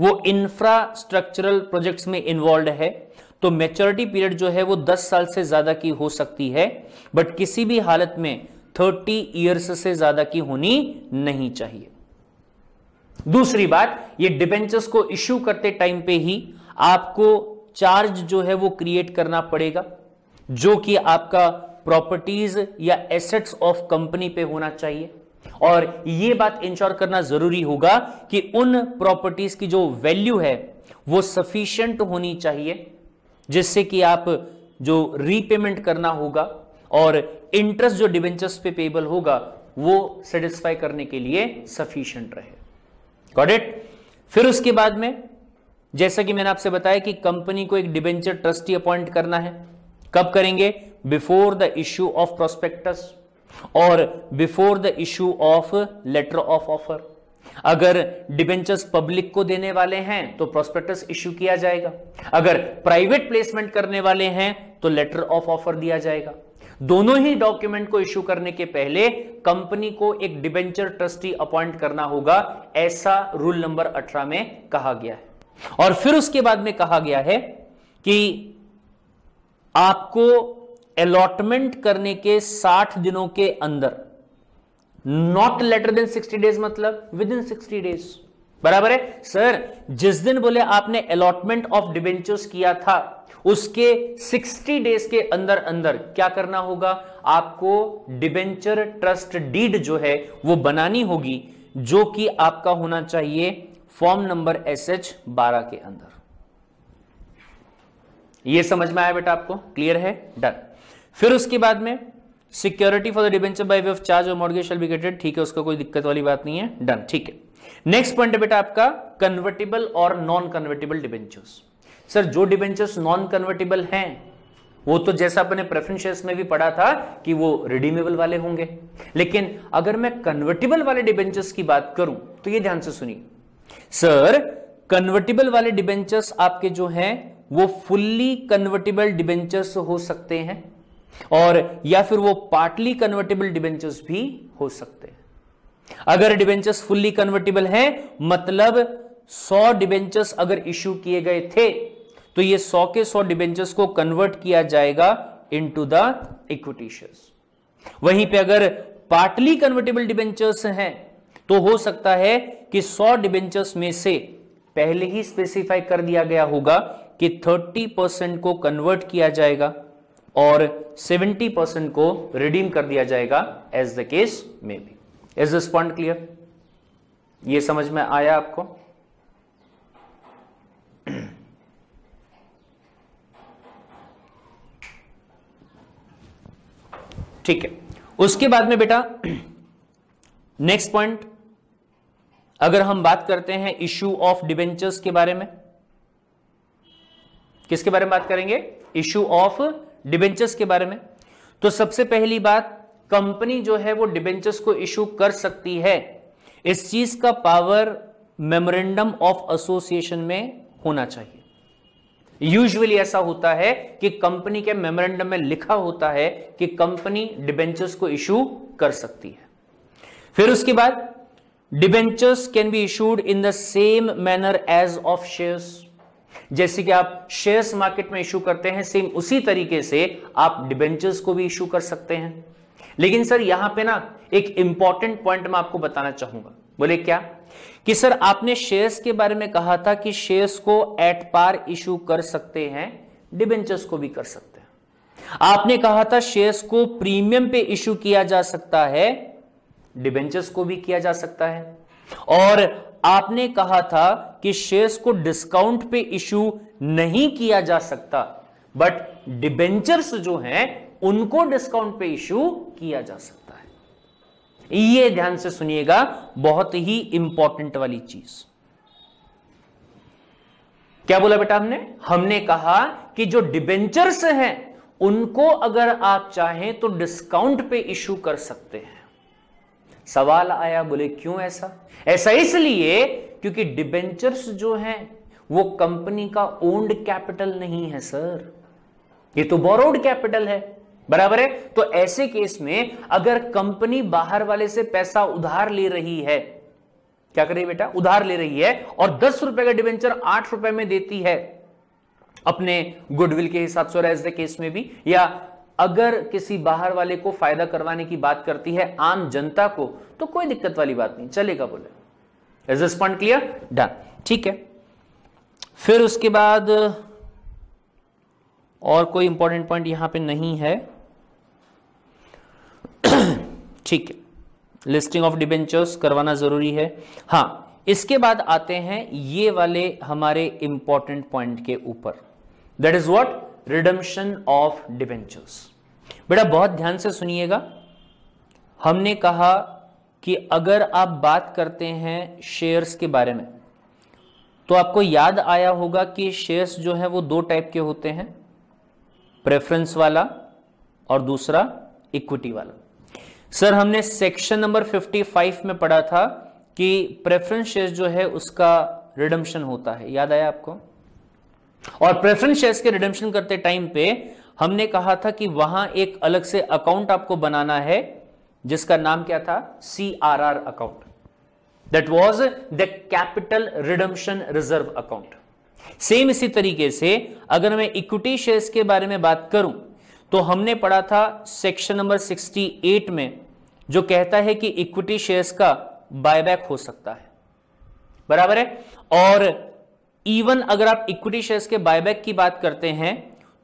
वो इंफ्रास्ट्रक्चरल प्रोजेक्ट्स में इन्वॉल्व है तो मैच्योरिटी पीरियड जो है वो दस साल से ज्यादा की हो सकती है, बट किसी भी हालत में तीस इयर्स से ज्यादा की होनी नहीं चाहिए। दूसरी बात, ये डिबेंचर्स को इश्यू करते टाइम पे ही आपको चार्ज जो है वो क्रिएट करना पड़ेगा जो कि आपका प्रॉपर्टीज या एसेट्स ऑफ कंपनी पे होना चाहिए, और यह बात इंश्योर करना जरूरी होगा कि उन प्रॉपर्टीज की जो वैल्यू है वो सफिशिएंट होनी चाहिए जिससे कि आप जो रीपेमेंट करना होगा और इंटरेस्ट जो डिबेंचर्स पे पेबल होगा वो सेटिस्फाई करने के लिए सफिशिएंट रहे। Got it? फिर उसके बाद में जैसा कि मैंने आपसे बताया कि कंपनी को एक डिबेंचर ट्रस्टी अपॉइंट करना है। कब करेंगे? Before the issue of prospectus और before the issue of letter of offer. अगर डिबेंचर्स पब्लिक को देने वाले हैं तो प्रोस्पेक्टस इश्यू किया जाएगा, अगर प्राइवेट प्लेसमेंट करने वाले हैं तो लेटर ऑफ ऑफर दिया जाएगा। दोनों ही डॉक्यूमेंट को इश्यू करने के पहले कंपनी को एक डिबेंचर ट्रस्टी अपॉइंट करना होगा, ऐसा रूल नंबर अठारह में कहा गया है। और फिर उसके बाद में कहा गया है कि आपको अलॉटमेंट करने के साठ दिनों के अंदर, not later than sixty days, मतलब विद इन सिक्सटी डेज बराबर है सर। जिस दिन बोले आपने अलॉटमेंट ऑफ डिबेंचर्स किया था उसके साठ डेज के अंदर अंदर क्या करना होगा, आपको डिबेंचर ट्रस्ट डीड जो है वो बनानी होगी, जो कि आपका होना चाहिए फॉर्म नंबर एस एच बारह के अंदर। ये समझ में आया बेटा आपको, क्लियर है, डन। फिर उसके बाद में security for the debenture by way of charge और मॉर्गेज शैल बी गेटेड, ठीक है, उसका कोई दिक्कत वाली बात नहीं है, डन, ठीक है। नेक्स्ट पॉइंट है बेटा आपका कन्वर्टेबल और नॉन कन्वर्टेबल डिबेंचर्स। सर जो डिबेंचर्स नॉन कन्वर्टेबल हैं वो तो जैसा अपने प्रेफरेंस शेयर्स में भी पढ़ा था कि वो रिडीमेबल वाले होंगे, लेकिन अगर मैं कन्वर्टेबल वाले डिबेंचर्स की बात करूं तो ये ध्यान से सुनिए सर, कन्वर्टेबल वाले डिबेंचर्स आपके जो हैं वो फुल्ली कन्वर्टेबल डिबेंचर्स हो सकते हैं और या फिर वो पार्टली कन्वर्टेबल डिबेंचर्स भी हो सकते हैं। अगर डिबेंचर्स फुल्ली कन्वर्टेबल हैं मतलब सौ डिबेंचर्स अगर इश्यू किए गए थे तो ये सौ के सौ डिबेंचर्स को कन्वर्ट किया जाएगा इनटू द इक्विटी शेयर्स। वहीं पे अगर पार्टली कन्वर्टेबल डिबेंचर्स हैं तो हो सकता है कि सौ डिबेंचर्स में से पहले ही स्पेसिफाई कर दिया गया होगा कि थर्टी परसेंट को कन्वर्ट किया जाएगा और सेवेंटी परसेंट को रिडीम कर दिया जाएगा, as the case may be. Is this point clear? ये समझ में आया आपको? ठीक है। उसके बाद में बेटा नेक्स्ट पॉइंट, अगर हम बात करते हैं इश्यू ऑफ डिबेंचर्स के बारे में, किसके बारे में बात करेंगे? इश्यू ऑफ डिबेंचर्स के बारे में। तो सबसे पहली बात, कंपनी जो है वो डिबेंचर्स को इश्यू कर सकती है, इस चीज का पावर मेमोरेंडम ऑफ एसोसिएशन में होना चाहिए। यूजुअली ऐसा होता है कि कंपनी के मेमोरेंडम में लिखा होता है कि कंपनी डिबेंचर्स को इश्यू कर सकती है। फिर उसके बाद debentures can be issued in the same manner as of shares. जैसे कि आप शेयर्स मार्केट में इश्यू करते हैं, सेम उसी तरीके से आप डिबेंचर्स को भी इश्यू कर सकते हैं। लेकिन सर यहां पे ना एक इंपॉर्टेंट पॉइंट मैं आपको बताना चाहूंगा। बोले क्या कि सर आपने शेयर्स के बारे में कहा था कि शेयर्स को एट पार इश्यू कर सकते हैं, डिबेंचर्स को भी कर सकते हैं। आपने कहा था शेयर्स को प्रीमियम पे इश्यू किया जा सकता है, डिबेंचर्स को भी किया जा सकता है। और आपने कहा था कि शेयर्स को डिस्काउंट पे इश्यू नहीं किया जा सकता, बट डिबेंचर्स जो हैं उनको डिस्काउंट पे इश्यू किया जा सकता है। ये ध्यान से सुनिएगा, बहुत ही इंपॉर्टेंट वाली चीज। क्या बोला बेटा हमने? हमने कहा कि जो डिबेंचर्स हैं उनको अगर आप चाहें तो डिस्काउंट पे इश्यू कर सकते हैं। सवाल आया, बोले क्यों ऐसा? ऐसा इसलिए क्योंकि डिबेंचर्स जो हैं वो कंपनी का ओन्ड कैपिटल नहीं है सर, ये तो बोरोड कैपिटल है, बराबर है। तो ऐसे केस में अगर कंपनी बाहर वाले से पैसा उधार ले रही है, क्या करे बेटा, उधार ले रही है, और दस रुपए का डिबेंचर आठ रुपए में देती है अपने गुडविल के हिसाब से, और एज द केस में भी, या अगर किसी बाहर वाले को फायदा करवाने की बात करती है आम जनता को, तो कोई दिक्कत वाली बात नहीं, चलेगा। बोले is this point clear? Done, ठीक है। फिर उसके बाद और कोई इंपॉर्टेंट पॉइंट यहां पे नहीं है, ठीक है। लिस्टिंग ऑफ डिबेंचर्स करवाना जरूरी है। हां, इसके बाद आते हैं ये वाले हमारे इंपॉर्टेंट पॉइंट के ऊपर, that is what, redemption of debentures. बेटा बहुत ध्यान से सुनिएगा, हमने कहा कि अगर आप बात करते हैं शेयर्स के बारे में तो आपको याद आया होगा कि शेयर्स जो है वो दो टाइप के होते हैं, प्रेफरेंस वाला और दूसरा इक्विटी वाला। सर हमने सेक्शन नंबर पचपन में पढ़ा था कि प्रेफरेंस शेयर्स जो है उसका रिडम्पशन होता है, याद आया आपको? और प्रेफरेंस शेयर्स के रिडम्पशन करते टाइम पे हमने कहा था कि वहां एक अलग से अकाउंट आपको बनाना है जिसका नाम क्या था, C R R account, that was the capital redemption reserve account. Same इसी तरीके से अगर मैं इक्विटी शेयर्स के बारे में बात करूं तो हमने पढ़ा था सेक्शन नंबर अड़सठ में, जो कहता है कि इक्विटी शेयर्स का बायबैक हो सकता है। बराबर है। और इवन अगर आप इक्विटी शेयर्स के बायबैक की बात करते हैं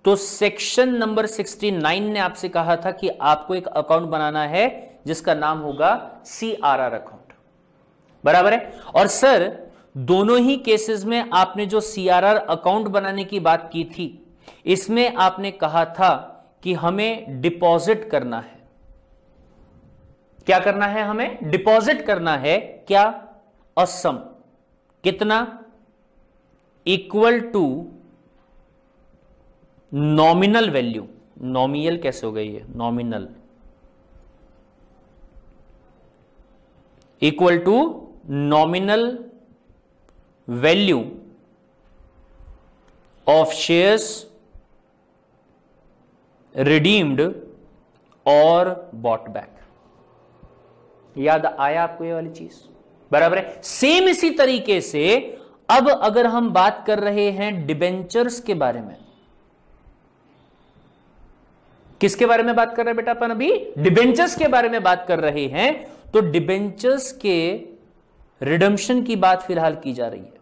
तो सेक्शन नंबर उनहत्तर ने आपसे कहा था कि आपको एक अकाउंट बनाना है जिसका नाम होगा सी आर आर अकाउंट, बराबर है। और सर दोनों ही केसेस में आपने जो सी आर आर अकाउंट बनाने की बात की थी इसमें आपने कहा था कि हमें डिपॉजिट करना है, क्या करना है, हमें डिपॉजिट करना है क्या, असम कितना, equal to nominal value, nominal कैसे हो गई है, nominal equal to nominal value of shares redeemed और बॉट बैक। याद आया आपको ये वाली चीज, बराबर है। सेम इसी तरीके से अब अगर हम बात कर रहे हैं डिबेंचर्स के बारे में, किसके बारे में बात कर रहे हैं बेटा अपन, अभी डिबेंचर्स के बारे में बात कर रहे हैं, तो डिबेंचर्स के रिडम्पशन की बात फिलहाल की जा रही है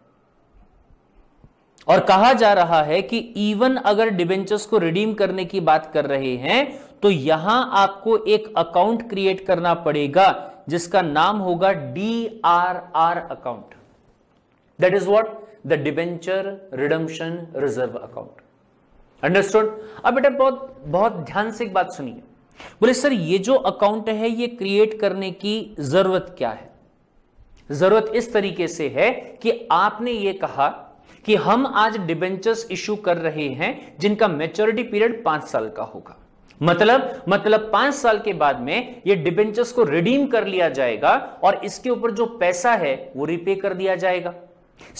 और कहा जा रहा है कि इवन अगर डिबेंचर्स को रिडीम करने की बात कर रहे हैं तो यहां आपको एक अकाउंट क्रिएट करना पड़ेगा जिसका नाम होगा D R R account, that is what the debenture redemption reserve account, understood. अब बेटा बहुत बहुत ध्यान से एक बात सुनिए, बोले सर ये जो अकाउंट है ये क्रिएट करने की जरूरत क्या है। जरूरत इस तरीके से है कि आपने ये कहा कि हम आज डिबेंचर्स इश्यू कर रहे हैं जिनका मैच्योरिटी पीरियड पांच साल का होगा, मतलब मतलब पांच साल के बाद में ये डिबेंचर्स को रिडीम कर लिया जाएगा और इसके ऊपर जो पैसा है वो रिपे कर दिया जाएगा।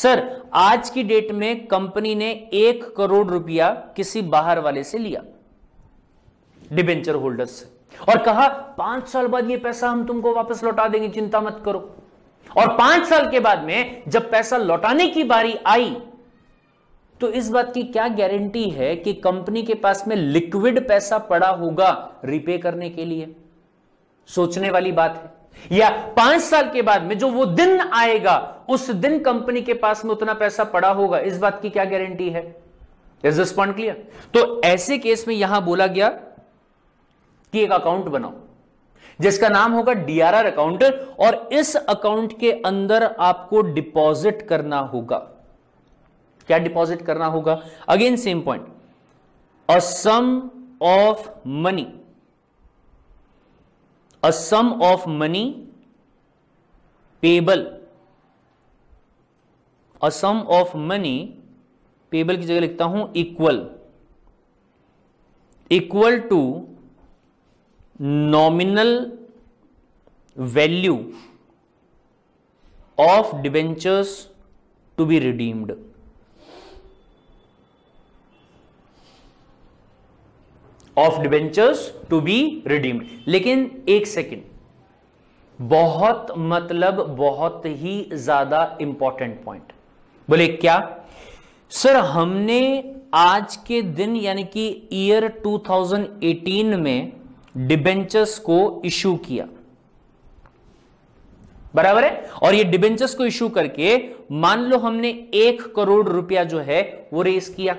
सर आज की डेट में कंपनी ने एक करोड़ रुपया किसी बाहर वाले से लिया, डिबेंचर होल्डर्स से, और कहा पांच साल बाद ये पैसा हम तुमको वापस लौटा देंगे, चिंता मत करो। और पांच साल के बाद में जब पैसा लौटाने की बारी आई तो इस बात की क्या गारंटी है कि कंपनी के पास में लिक्विड पैसा पड़ा होगा रिपे करने के लिए, सोचने वाली बात है। या पांच साल के बाद में जो वो दिन आएगा उस दिन कंपनी के पास में उतना पैसा पड़ा होगा, इस बात की क्या गारंटी है। Is this point clear. तो ऐसे केस में यहां बोला गया कि एक अकाउंट बनाओ जिसका नाम होगा डीआरआर अकाउंट और इस अकाउंट के अंदर आपको डिपॉजिट करना होगा। क्या डिपॉजिट करना होगा, again same point, a sum of money, a sum of money payable, a sum of money payable की जगह लिखता हूं equal, equal to nominal value of debentures to be redeemed. Of debentures to be redeemed. लेकिन एक second, बहुत मतलब बहुत ही ज्यादा इंपॉर्टेंट पॉइंट। बोले क्या सर, हमने आज के दिन यानी कि ईयर दो हज़ार अठारह में डिबेंचर्स को इश्यू किया, बराबर है, और ये डिबेंचर्स को इश्यू करके मान लो हमने एक करोड़ रुपया जो है वो रेस किया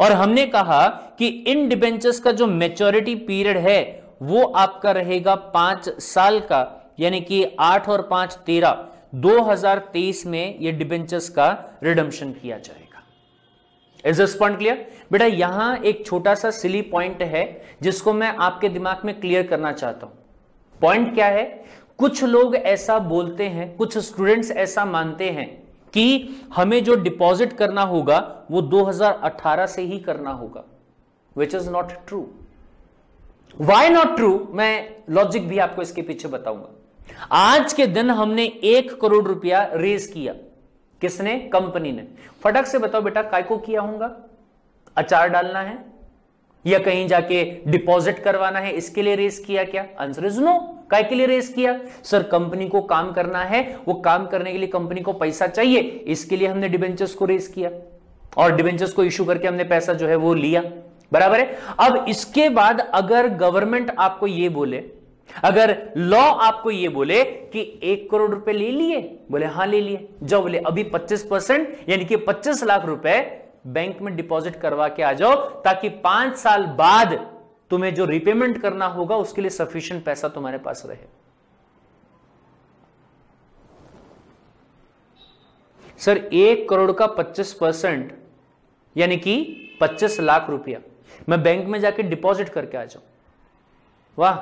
और हमने कहा कि इन डिबेंचर्स का जो मैच्योरिटी पीरियड है वो आपका रहेगा पांच साल का, यानी कि आठ और पांच तेरह, दो हज़ार तेईस में ये डिबेंचर्स का रिडम्पशन किया जाएगा। Is this point clear. बेटा यहां एक छोटा सा सिली पॉइंट है जिसको मैं आपके दिमाग में क्लियर करना चाहता हूं। पॉइंट क्या है, कुछ लोग ऐसा बोलते हैं, कुछ स्टूडेंट्स ऐसा मानते हैं कि हमें जो डिपॉजिट करना होगा वो दो हज़ार अठारह से ही करना होगा, which is not true. Why not true, मैं लॉजिक भी आपको इसके पीछे बताऊंगा। आज के दिन हमने एक करोड़ रुपया रेज किया, किसने, कंपनी ने। फटक से बताओ बेटा काय को किया होगा, अचार डालना है या कहीं जाके डिपॉजिट करवाना है, इसके लिए रेज किया क्या? Answer is no. काय के लिए रेस किया? सर कंपनी को काम करना है, वो काम करने के लिए कंपनी को पैसा चाहिए, इसके लिए हमने डिबेंचर्स को रेस किया और डिबेंचर्स को इश्यू करके हमने पैसा जो है वो लिया, बराबर है। अब इसके बाद अगर गवर्नमेंट आपको ये बोले अगर लॉ आपको ये बोले कि एक करोड़ रुपए ले लिए, बोले हाँ ले लिए, जाओ बोले अभी पच्चीस परसेंट यानी कि पच्चीस लाख रुपए बैंक में डिपॉजिट करवा के आ जाओ, ताकि पांच साल बाद तुम्हें जो रिपेमेंट करना होगा उसके लिए सफिशिएंट पैसा तुम्हारे पास रहे। सर एक करोड़ का पच्चीस परसेंट यानी कि पच्चीस लाख रुपया मैं बैंक में जाके डिपॉजिट करके आ जाऊं, वाह,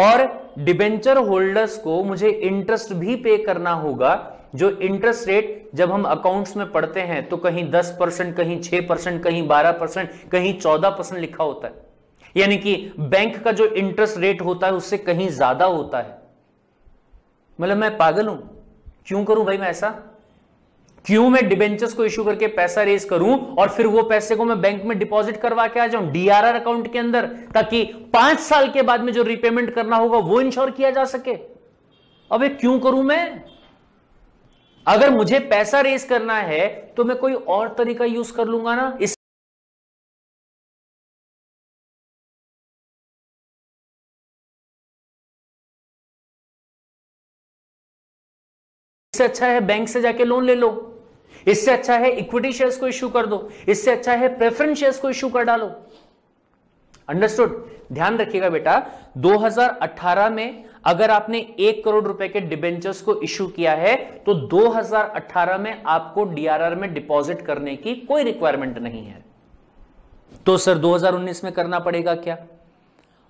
और डिबेंचर होल्डर्स को मुझे इंटरेस्ट भी पे करना होगा, जो इंटरेस्ट रेट जब हम अकाउंट्स में पढ़ते हैं तो कहीं दस परसेंट, कहीं छह परसेंट, कहीं बारह परसेंट, कहीं चौदह परसेंट लिखा होता है, यानी कि बैंक का जो इंटरेस्ट रेट होता है उससे कहीं ज्यादा होता है। मतलब मैं पागल हूं, क्यों करूं भाई मैं ऐसा, क्यों मैं डिबेंचर्स को इश्यू करके पैसा रेज करूं और फिर वो पैसे को मैं बैंक में डिपॉजिट करवा के आ जाऊं डीआरआर अकाउंट के अंदर, ताकि पांच साल के बाद में जो रिपेमेंट करना होगा वो इंश्योर किया जा सके। अबे क्यों करूं मैं, अगर मुझे पैसा रेज करना है तो मैं कोई और तरीका यूज कर लूंगा ना। इस इससे अच्छा है बैंक से जाके लोन ले लो, इससे अच्छा है इक्विटी शेयर्स को इश्यू कर दो, इससे अच्छा है प्रेफरेंस शेयर्स को इश्यू कर डालो। अंडरस्टूड। ध्यान रखिएगा बेटा, दो हज़ार अठारह में अगर आपने एक करोड़ रुपए के डिबेंचर्स को इश्यू किया है तो दो हज़ार अठारह में आपको डीआरआर में डिपॉजिट करने की कोई रिक्वायरमेंट नहीं है। तो सर दो हज़ार उन्नीस में करना पड़ेगा क्या?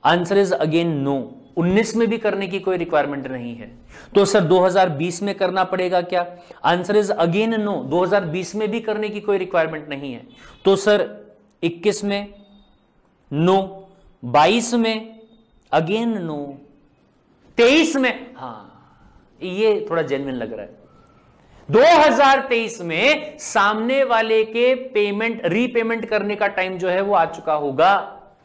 आंसर इज अगेन नो, उन्नीस में भी करने की कोई रिक्वायरमेंट नहीं है। तो सर दो हज़ार बीस में करना पड़ेगा क्या? आंसर इज अगेन नो, दो हज़ार बीस में भी करने की कोई रिक्वायरमेंट नहीं है। तो सर इक्कीस में नो, बाईस में अगेन नो, तेईस में, हाँ ये थोड़ा जेन्युइन लग रहा है, दो हज़ार तेईस में सामने वाले के पेमेंट रीपेमेंट करने का टाइम जो है वो आ चुका होगा,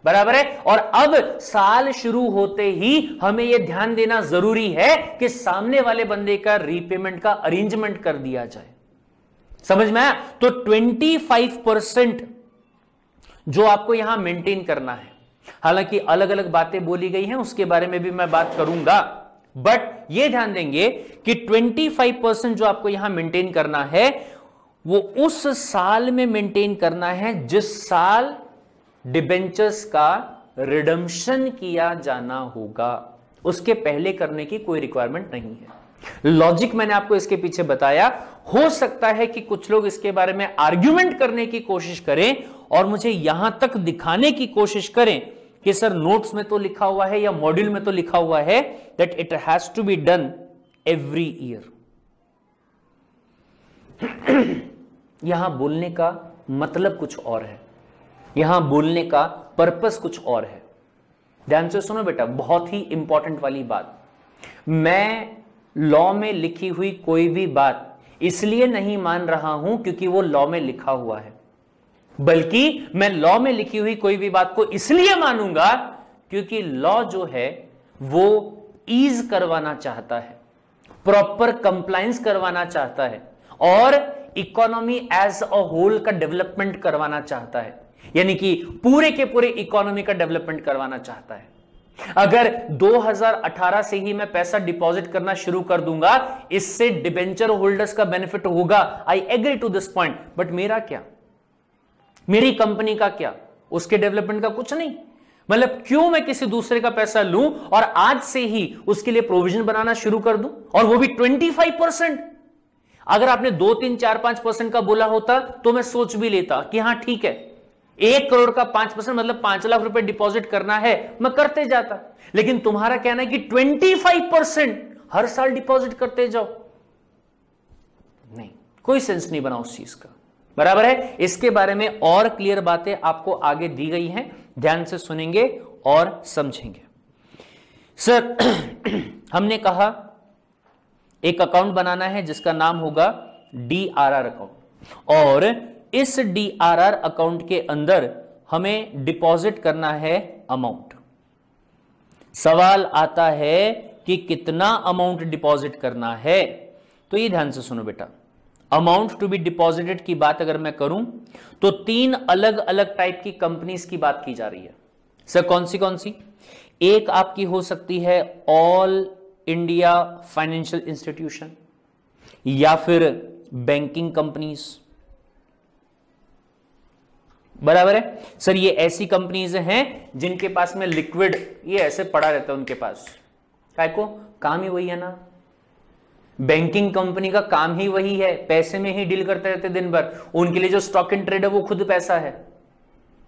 बराबर है। और अब साल शुरू होते ही हमें यह ध्यान देना जरूरी है कि सामने वाले बंदे का रीपेमेंट का अरेंजमेंट कर दिया जाए। समझ में आया? तो पच्चीस परसेंट जो आपको यहां मेंटेन करना है, हालांकि अलग अलग बातें बोली गई हैं उसके बारे में भी मैं बात करूंगा, बट यह ध्यान देंगे कि पच्चीस परसेंट जो आपको यहां मेंटेन करना है वो उस साल में मेंटेन करना है जिस साल डिबेंचर्स का रिडम्पशन किया जाना होगा, उसके पहले करने की कोई रिक्वायरमेंट नहीं है। लॉजिक मैंने आपको इसके पीछे बताया। हो सकता है कि कुछ लोग इसके बारे में आर्ग्यूमेंट करने की कोशिश करें और मुझे यहां तक दिखाने की कोशिश करें कि सर नोट्स में तो लिखा हुआ है या मॉड्यूल में तो लिखा हुआ है that it has to be done every year. यहां बोलने का मतलब कुछ और है, यहां बोलने का पर्पस कुछ और है। ध्यान से सुनो बेटा, बहुत ही इंपॉर्टेंट वाली बात। मैं लॉ में लिखी हुई कोई भी बात इसलिए नहीं मान रहा हूं क्योंकि वो लॉ में लिखा हुआ है, बल्कि मैं लॉ में लिखी हुई कोई भी बात को इसलिए मानूंगा क्योंकि लॉ जो है वो ईज करवाना चाहता है, प्रॉपर कंप्लायंस करवाना चाहता है और इकोनॉमी एज अ होल का डेवलपमेंट करवाना चाहता है, यानी कि पूरे के पूरे इकोनॉमी का डेवलपमेंट करवाना चाहता है। अगर दो हज़ार अठारह से ही मैं पैसा डिपॉजिट करना शुरू कर दूंगा इससे डिबेंचर होल्डर्स का बेनिफिट होगा, I agree to this point, but मेरा क्या, मेरी कंपनी का क्या, उसके डेवलपमेंट का कुछ नहीं। मतलब क्यों मैं किसी दूसरे का पैसा लूं और आज से ही उसके लिए प्रोविजन बनाना शुरू कर दूं, और वो भी पच्चीस परसेंट। अगर आपने दो तीन चार पांच परसेंट का बोला होता तो मैं सोच भी लेता कि हाँ ठीक है, एक करोड़ का पांच परसेंट मतलब पांच लाख रुपए डिपॉजिट करना है, मैं करते जाता। लेकिन तुम्हारा कहना है कि पच्चीस परसेंट हर साल डिपॉजिट करते जाओ, नहीं, कोई सेंस नहीं बना उस चीज का, बराबर है। इसके बारे में और क्लियर बातें आपको आगे दी गई हैं, ध्यान से सुनेंगे और समझेंगे। सर हमने कहा एक अकाउंट बनाना है जिसका नाम होगा डीआरआर अकाउंट, और इस डीआरआर अकाउंट के अंदर हमें डिपॉजिट करना है अमाउंट। सवाल आता है कि कितना अमाउंट डिपॉजिट करना है, तो ये ध्यान से सुनो बेटा, अमाउंट टू बी डिपॉजिटेड की बात अगर मैं करूं तो तीन अलग अलग टाइप की कंपनीज की बात की जा रही है। सर कौन सी कौन सी? एक आपकी हो सकती है ऑल इंडिया फाइनेंशियल इंस्टीट्यूशन या फिर बैंकिंग कंपनीज, बराबर है सर। ये ऐसी कंपनीज हैं जिनके पास में लिक्विड ये ऐसे पड़ा रहता है उनके पास, काय को काम ही वही है ना, बैंकिंग कंपनी का काम ही वही है, पैसे में ही डील करते रहते दिन भर। उनके लिए जो स्टॉक एंड ट्रेड है वो खुद पैसा है।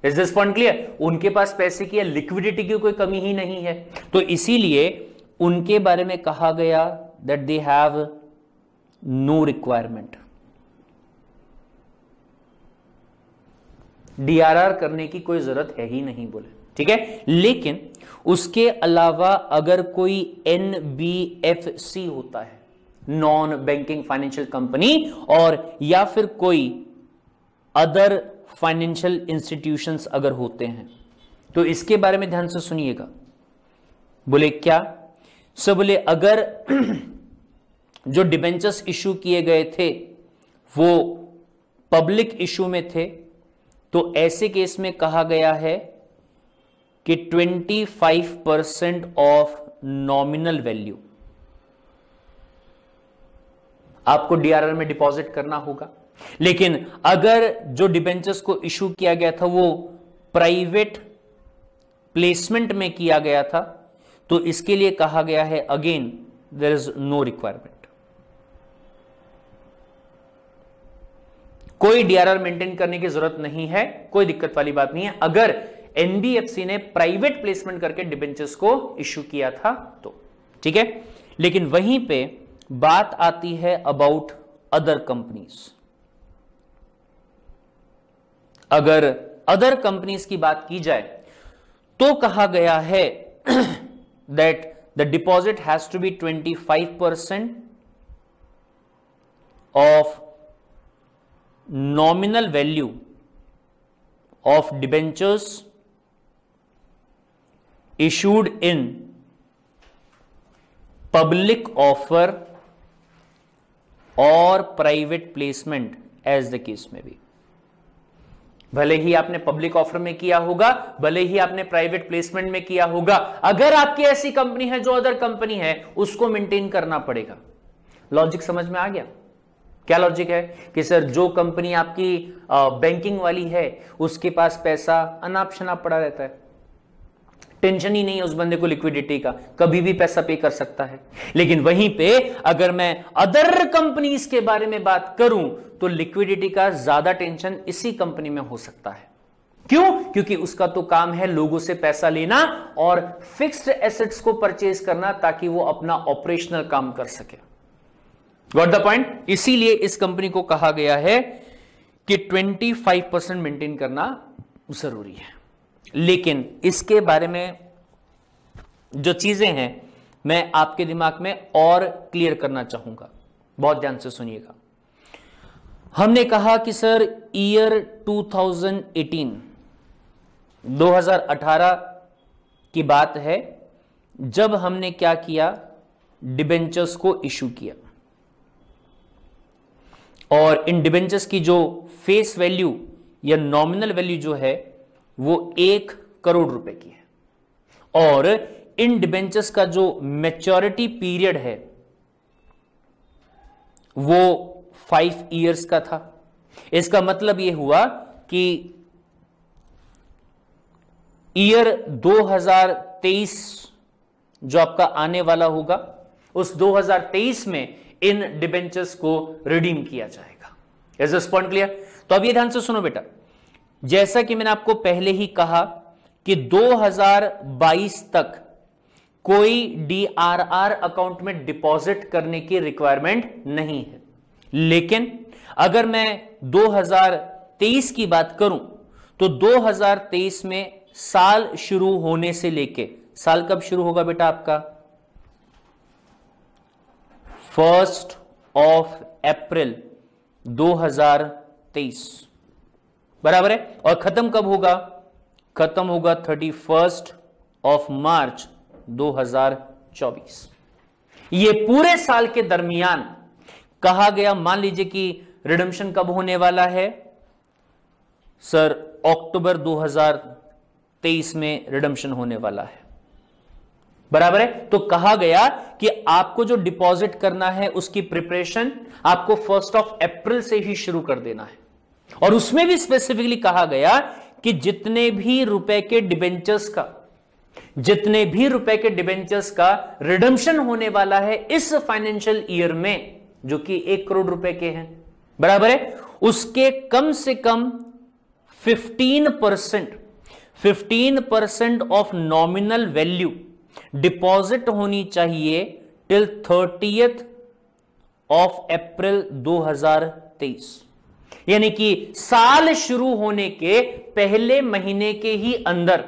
Is this point clear? उनके पास पैसे की लिक्विडिटी की कोई कमी ही नहीं है, तो इसीलिए उनके बारे में कहा गया that they have no requirement. DRR करने की कोई जरूरत है ही नहीं, बोले ठीक है। लेकिन उसके अलावा अगर कोई एनबीएफसी होता है, नॉन बैंकिंग फाइनेंशियल कंपनी, और या फिर कोई अदर फाइनेंशियल इंस्टीट्यूशंस अगर होते हैं, तो इसके बारे में ध्यान से सुनिएगा। बोले क्या सो, बोले अगर जो डिबेंचर्स इशू किए गए थे वो पब्लिक इशू में थे, तो ऐसे केस में कहा गया है कि पच्चीस परसेंट ऑफ नॉमिनल वैल्यू आपको डीआरआर में डिपॉजिट करना होगा। लेकिन अगर जो डिबेंचर्स को इशू किया गया था वो प्राइवेट प्लेसमेंट में किया गया था, तो इसके लिए कहा गया है again there is no requirement. कोई डीआरआर मेंटेन करने की जरूरत नहीं है, कोई दिक्कत वाली बात नहीं है। अगर एनबीएफसी ने प्राइवेट प्लेसमेंट करके डिबेंचर्स को इशू किया था तो ठीक है। लेकिन वहीं पे बात आती है अबाउट अदर कंपनीज। अगर अदर कंपनीज की बात की जाए तो कहा गया है that the deposit has to be twenty five percent of nominal value of debentures issued in public offer और private placement as the case में भी। भले ही आपने पब्लिक ऑफर में किया होगा, भले ही आपने प्राइवेट प्लेसमेंट में किया होगा, अगर आपकी ऐसी कंपनी है जो अदर कंपनी है, उसको मेंटेन करना पड़ेगा। लॉजिक समझ में आ गया? क्या लॉजिक है कि सर जो कंपनी आपकी बैंकिंग वाली है उसके पास पैसा अनाप शनाप पड़ा रहता है, टेंशन ही नहीं है उस बंदे को लिक्विडिटी का, कभी भी पैसा पे कर सकता है। लेकिन वहीं पे अगर मैं अदर कंपनीज के बारे में बात करूं तो लिक्विडिटी का ज्यादा टेंशन इसी कंपनी में हो सकता है। क्यों? क्योंकि उसका तो काम है लोगों से पैसा लेना और फिक्स्ड एसेट्स को परचेज करना ताकि वो अपना ऑपरेशनल काम कर सके। Got the point? इसीलिए इस कंपनी को कहा गया है कि ट्वेंटी फाइव परसेंट मेंटेन करना जरूरी है। लेकिन इसके बारे में जो चीजें हैं मैं आपके दिमाग में और क्लियर करना चाहूंगा, बहुत ध्यान से सुनिएगा। हमने कहा कि सर ईयर दो हज़ार अठारह दो हज़ार अठारह की बात है जब हमने क्या किया, डिबेंचर्स को इशू किया, और इन डिबेंचर्स की जो फेस वैल्यू या नॉमिनल वैल्यू जो है वो एक करोड़ रुपए की है, और इन डिबेंचर्स का जो मैच्योरिटी पीरियड है वो फाइव इयर्स का था। इसका मतलब ये हुआ कि ईयर दो हज़ार तेईस जो आपका आने वाला होगा उस दो हज़ार तेईस में इन डिबेंचर्स को रिडीम किया जाएगा। Is this point clear? तो अब ये ध्यान से सुनो बेटा, जैसा कि मैंने आपको पहले ही कहा कि दो हज़ार बाईस तक कोई डीआरआर अकाउंट में डिपॉजिट करने की रिक्वायरमेंट नहीं है। लेकिन अगर मैं दो हज़ार तेईस की बात करूं तो दो हज़ार तेईस में साल शुरू होने से लेके, साल कब शुरू होगा बेटा आपका? फर्स्ट ऑफ अप्रैल दो हज़ार तेईस, बराबर है। और खत्म कब होगा? खत्म होगा थर्टी फर्स्ट ऑफ मार्च दो हज़ार चौबीस। ये पूरे साल के दरमियान कहा गया, मान लीजिए कि रिडम्पशन कब होने वाला है सर? अक्टूबर दो हज़ार तेईस में रिडम्पशन होने वाला है। बराबर है। तो कहा गया कि आपको जो डिपॉजिट करना है उसकी प्रिपरेशन आपको फर्स्ट ऑफ अप्रैल से ही शुरू कर देना है, और उसमें भी स्पेसिफिकली कहा गया कि जितने भी रुपए के डिबेंचर्स का जितने भी रुपए के डिबेंचर्स का रिडम्पशन होने वाला है इस फाइनेंशियल ईयर में, जो कि एक करोड़ रुपए के हैं, बराबर है, उसके कम से कम पंद्रह percent of nominal value deposit होनी चाहिए टिल थर्टीएथ ऑफ अप्रैल दो हजार तेईस, यानी कि साल शुरू होने के पहले महीने के ही अंदर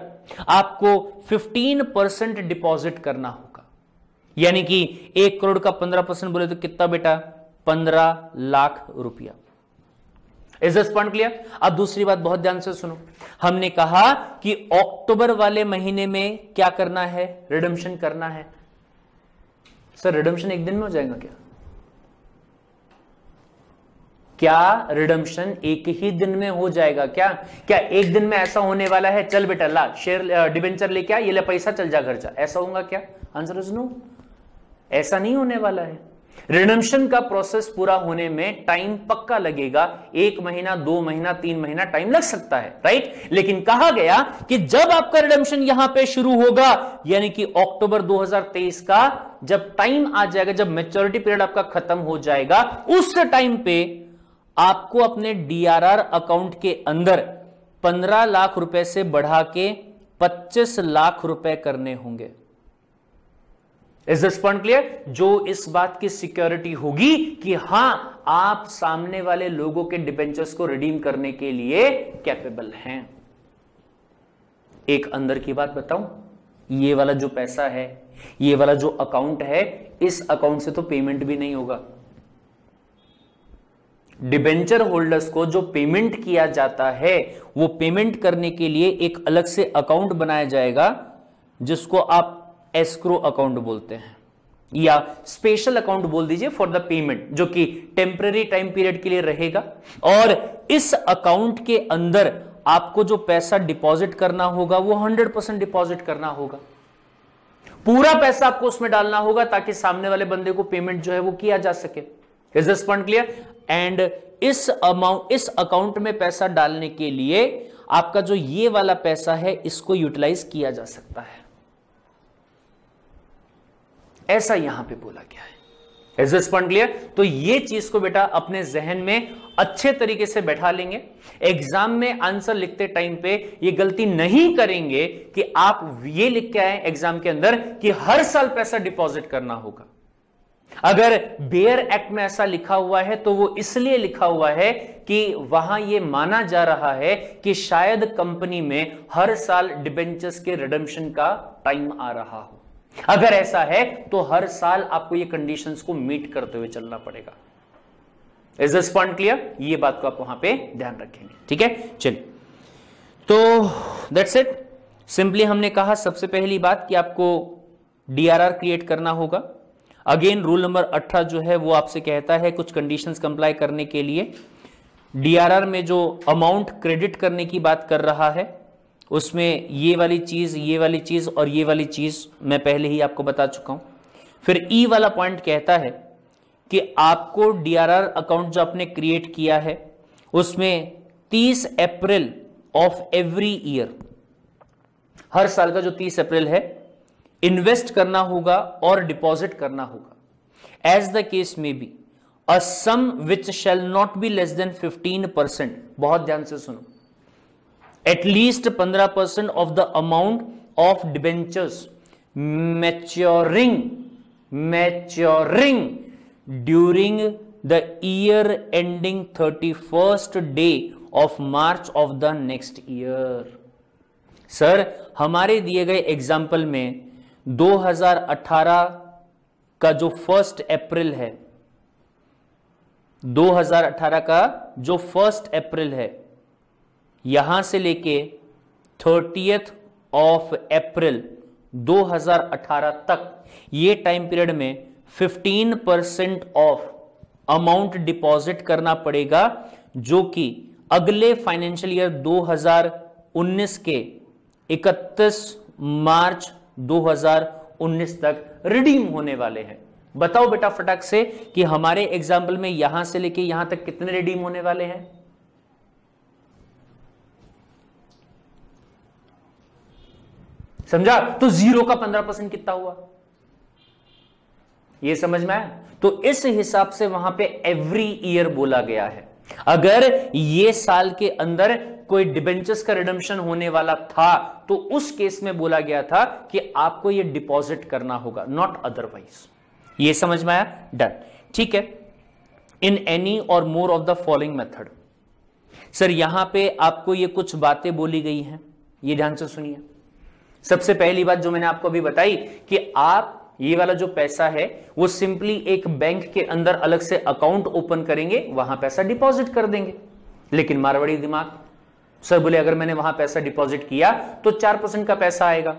आपको पंद्रह परसेंट डिपॉजिट करना होगा। यानी कि एक करोड़ का पंद्रह परसेंट बोले तो कितना बेटा, पंद्रह लाख रुपया। Is this point clear? अब दूसरी बात बहुत ध्यान से सुनो, हमने कहा कि अक्टूबर वाले महीने में क्या करना है, रिडम्पशन करना है। सर रिडम्पशन एक दिन में हो जाएगा क्या? क्या रिडम्पशन एक ही दिन में हो जाएगा क्या? क्या एक दिन में ऐसा होने वाला है, चल बेटा ला शेयर डिबेंचर लेके आ, ये ले पैसा, चल जा घर जा, ऐसा होगा क्या? आंसर इज नो, ऐसा नहीं होने वाला है। रिडम्पशन का प्रोसेस पूरा होने में टाइम पक्का लगेगा, एक महीना, दो महीना, तीन महीना टाइम लग सकता है, राइट। लेकिन कहा गया कि जब आपका रिडम्पशन यहां पे शुरू होगा, यानी कि अक्टूबर दो हजार तेईस का जब टाइम आ जाएगा, जब मैच्योरिटी पीरियड आपका खत्म हो जाएगा, उस टाइम पे आपको अपने डीआरआर अकाउंट के अंदर पंद्रह लाख रुपए से बढ़ा के पच्चीस लाख रुपए करने होंगे। Is this point clear? जो इस बात की सिक्योरिटी होगी कि हां आप सामने वाले लोगों के डिबेंचर्स को रिडीम करने के लिए कैपेबल हैं। एक अंदर की बात बताऊं, ये वाला जो पैसा है, ये वाला जो अकाउंट है, इस अकाउंट से तो पेमेंट भी नहीं होगा। डिबेंचर होल्डर्स को जो पेमेंट किया जाता है, वो पेमेंट करने के लिए एक अलग से अकाउंट बनाया जाएगा, जिसको आप एस्क्रो अकाउंट बोलते हैं या स्पेशल अकाउंट बोल दीजिए फॉर द पेमेंट, जो कि टेम्पररी टाइम पीरियड के लिए रहेगा। और इस अकाउंट के अंदर आपको जो पैसा डिपॉजिट करना होगा वो सौ परसेंट डिपॉजिट करना होगा, पूरा पैसा आपको उसमें डालना होगा ताकि सामने वाले बंदे को पेमेंट जो है वो किया जा सके। Is this point clear? And इस अमाउंट इस अकाउंट में पैसा डालने के लिए आपका जो ये वाला पैसा है इसको यूटिलाइज किया जा सकता है, ऐसा यहां पे बोला गया है। Is this point clear? तो ये चीज को बेटा अपने जहन में अच्छे तरीके से बैठा लेंगे, एग्जाम में आंसर लिखते टाइम पे ये गलती नहीं करेंगे कि आप ये लिख के आए एग्जाम के अंदर कि हर साल पैसा डिपॉजिट करना होगा। अगर बेयर एक्ट में ऐसा लिखा हुआ है तो वो इसलिए लिखा हुआ है कि वहां ये माना जा रहा है कि शायद कंपनी में हर साल डिबेंचर्स के रिडम्पशन का टाइम आ रहा हो। अगर ऐसा है तो हर साल आपको ये कंडीशंस को मीट करते हुए चलना पड़ेगा। Is this point clear? ये बात को आप वहां पे ध्यान रखेंगे, ठीक है। चलिए, तो दैट्स इट। सिंपली हमने कहा सबसे पहली बात कि आपको डीआरआर क्रिएट करना होगा। अगेन रूल नंबर अठारह जो है वो आपसे कहता है कुछ कंडीशंस कंप्लाई करने के लिए। डीआरआर में जो अमाउंट क्रेडिट करने की बात कर रहा है उसमें ये वाली चीज, ये वाली चीज और ये वाली चीज मैं पहले ही आपको बता चुका हूं। फिर ई वाला पॉइंट कहता है कि आपको डीआरआर अकाउंट जो आपने क्रिएट किया है उसमें तीस अप्रैल ऑफ एवरी ईयर, हर साल का जो तीस अप्रैल है, इन्वेस्ट करना होगा और डिपॉजिट करना होगा, as the case may be a sum which shall not be less than fifteen percent. बहुत ध्यान से सुनो, एटलीस्ट पंद्रह percent of the amount of debentures maturing maturing during the year ending thirty first day of March of the next year. Sir हमारे दिए गए example में दो हजार अठारह का जो फर्स्ट अप्रैल है दो हजार अठारह का जो फर्स्ट अप्रैल है यहां से लेके थर्टीएथ ऑफ अप्रैल दो हजार अठारह तक, ये टाइम पीरियड में पंद्रह परसेंट ऑफ अमाउंट डिपॉजिट करना पड़ेगा, जो कि अगले फाइनेंशियल ईयर दो हजार उन्नीस के इकतीस मार्च उन्नीस तक रिडीम होने वाले हैं। बताओ बेटा फटाक से कि हमारे एग्जाम्पल में यहां से लेके यहां तक कितने रिडीम होने वाले हैं? समझा? तो जीरो का पंद्रह परसेंट कितना हुआ, ये समझ में आया? तो इस हिसाब से वहां पे एवरी ईयर बोला गया है। अगर ये साल के अंदर कोई डिबेंचर्स का रिडम्पशन होने वाला था तो उस केस में बोला गया था कि आपको ये डिपॉजिट करना होगा, नॉट अदरवाइज। ये समझ में आया? डन, ठीक है। In any or more of the following method, sir यहां पे आपको ये कुछ बातें बोली गई हैं, ये ध्यान से सुनिए। सबसे पहली बात जो मैंने आपको अभी बताई कि आप ये वाला जो पैसा है वो सिंपली एक बैंक के अंदर अलग से अकाउंट ओपन करेंगे, वहां पैसा डिपॉजिट कर देंगे। लेकिन मारवाड़ी दिमाग, सर बोले अगर मैंने वहां पैसा डिपॉजिट किया तो चार परसेंट का पैसा आएगा।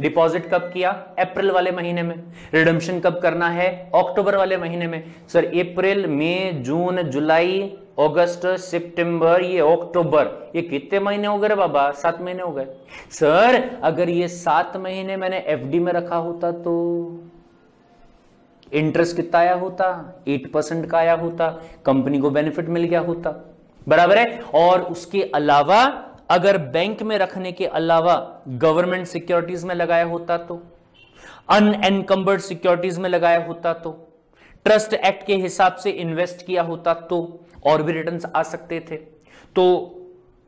डिपॉजिट कब किया? अप्रैल वाले महीने में। रिडम्पशन कब करना है? अक्टूबर वाले महीने में। सर अप्रैल, मई, जून, जुलाई, अगस्त, सितंबर, ये अक्टूबर, ये कितने महीने हो गए बाबा? सात महीने हो गए। सर अगर ये सात महीने मैंने एफडी में रखा होता तो इंटरेस्ट कितना आया होता? एट परसेंट का आया होता, कंपनी को बेनिफिट मिल गया होता, बराबर है। और उसके अलावा अगर बैंक में रखने के अलावा गवर्नमेंट सिक्योरिटीज में लगाया होता तो, अनएनकम्बर्ड सिक्योरिटीज में लगाया होता तो, ट्रस्ट एक्ट के हिसाब से इन्वेस्ट किया होता तो और भी रिटर्न्स आ सकते थे। तो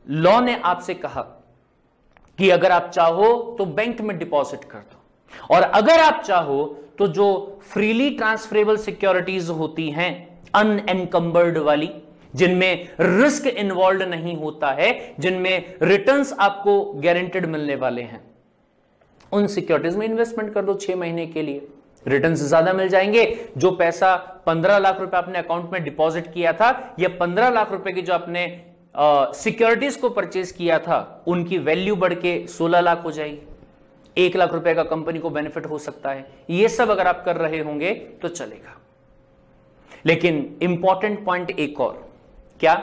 लॉ ने आपसे कहा कि अगर आप चाहो तो बैंक में डिपॉजिट कर दो, और अगर आप चाहो तो जो फ्रीली ट्रांसफरेबल सिक्योरिटीज होती हैं अनएनकम्बर्ड वाली, जिनमें रिस्क इन्वॉल्व नहीं होता है, जिनमें रिटर्न्स आपको गारंटेड मिलने वाले हैं, उन सिक्योरिटीज में इन्वेस्टमेंट कर दो छह महीने के लिए, रिटर्न्स ज्यादा मिल जाएंगे। जो पैसा पंद्रह लाख रुपए आपने अकाउंट में डिपॉजिट किया था या पंद्रह लाख रुपए की जो आपने सिक्योरिटीज को परचेज किया था उनकी वैल्यू बढ़ के सोलह लाख हो जाएगी, एक लाख रुपए का कंपनी को बेनिफिट हो सकता है। ये सब अगर आप कर रहे होंगे तो चलेगा। लेकिन इंपॉर्टेंट पॉइंट एक और, क्या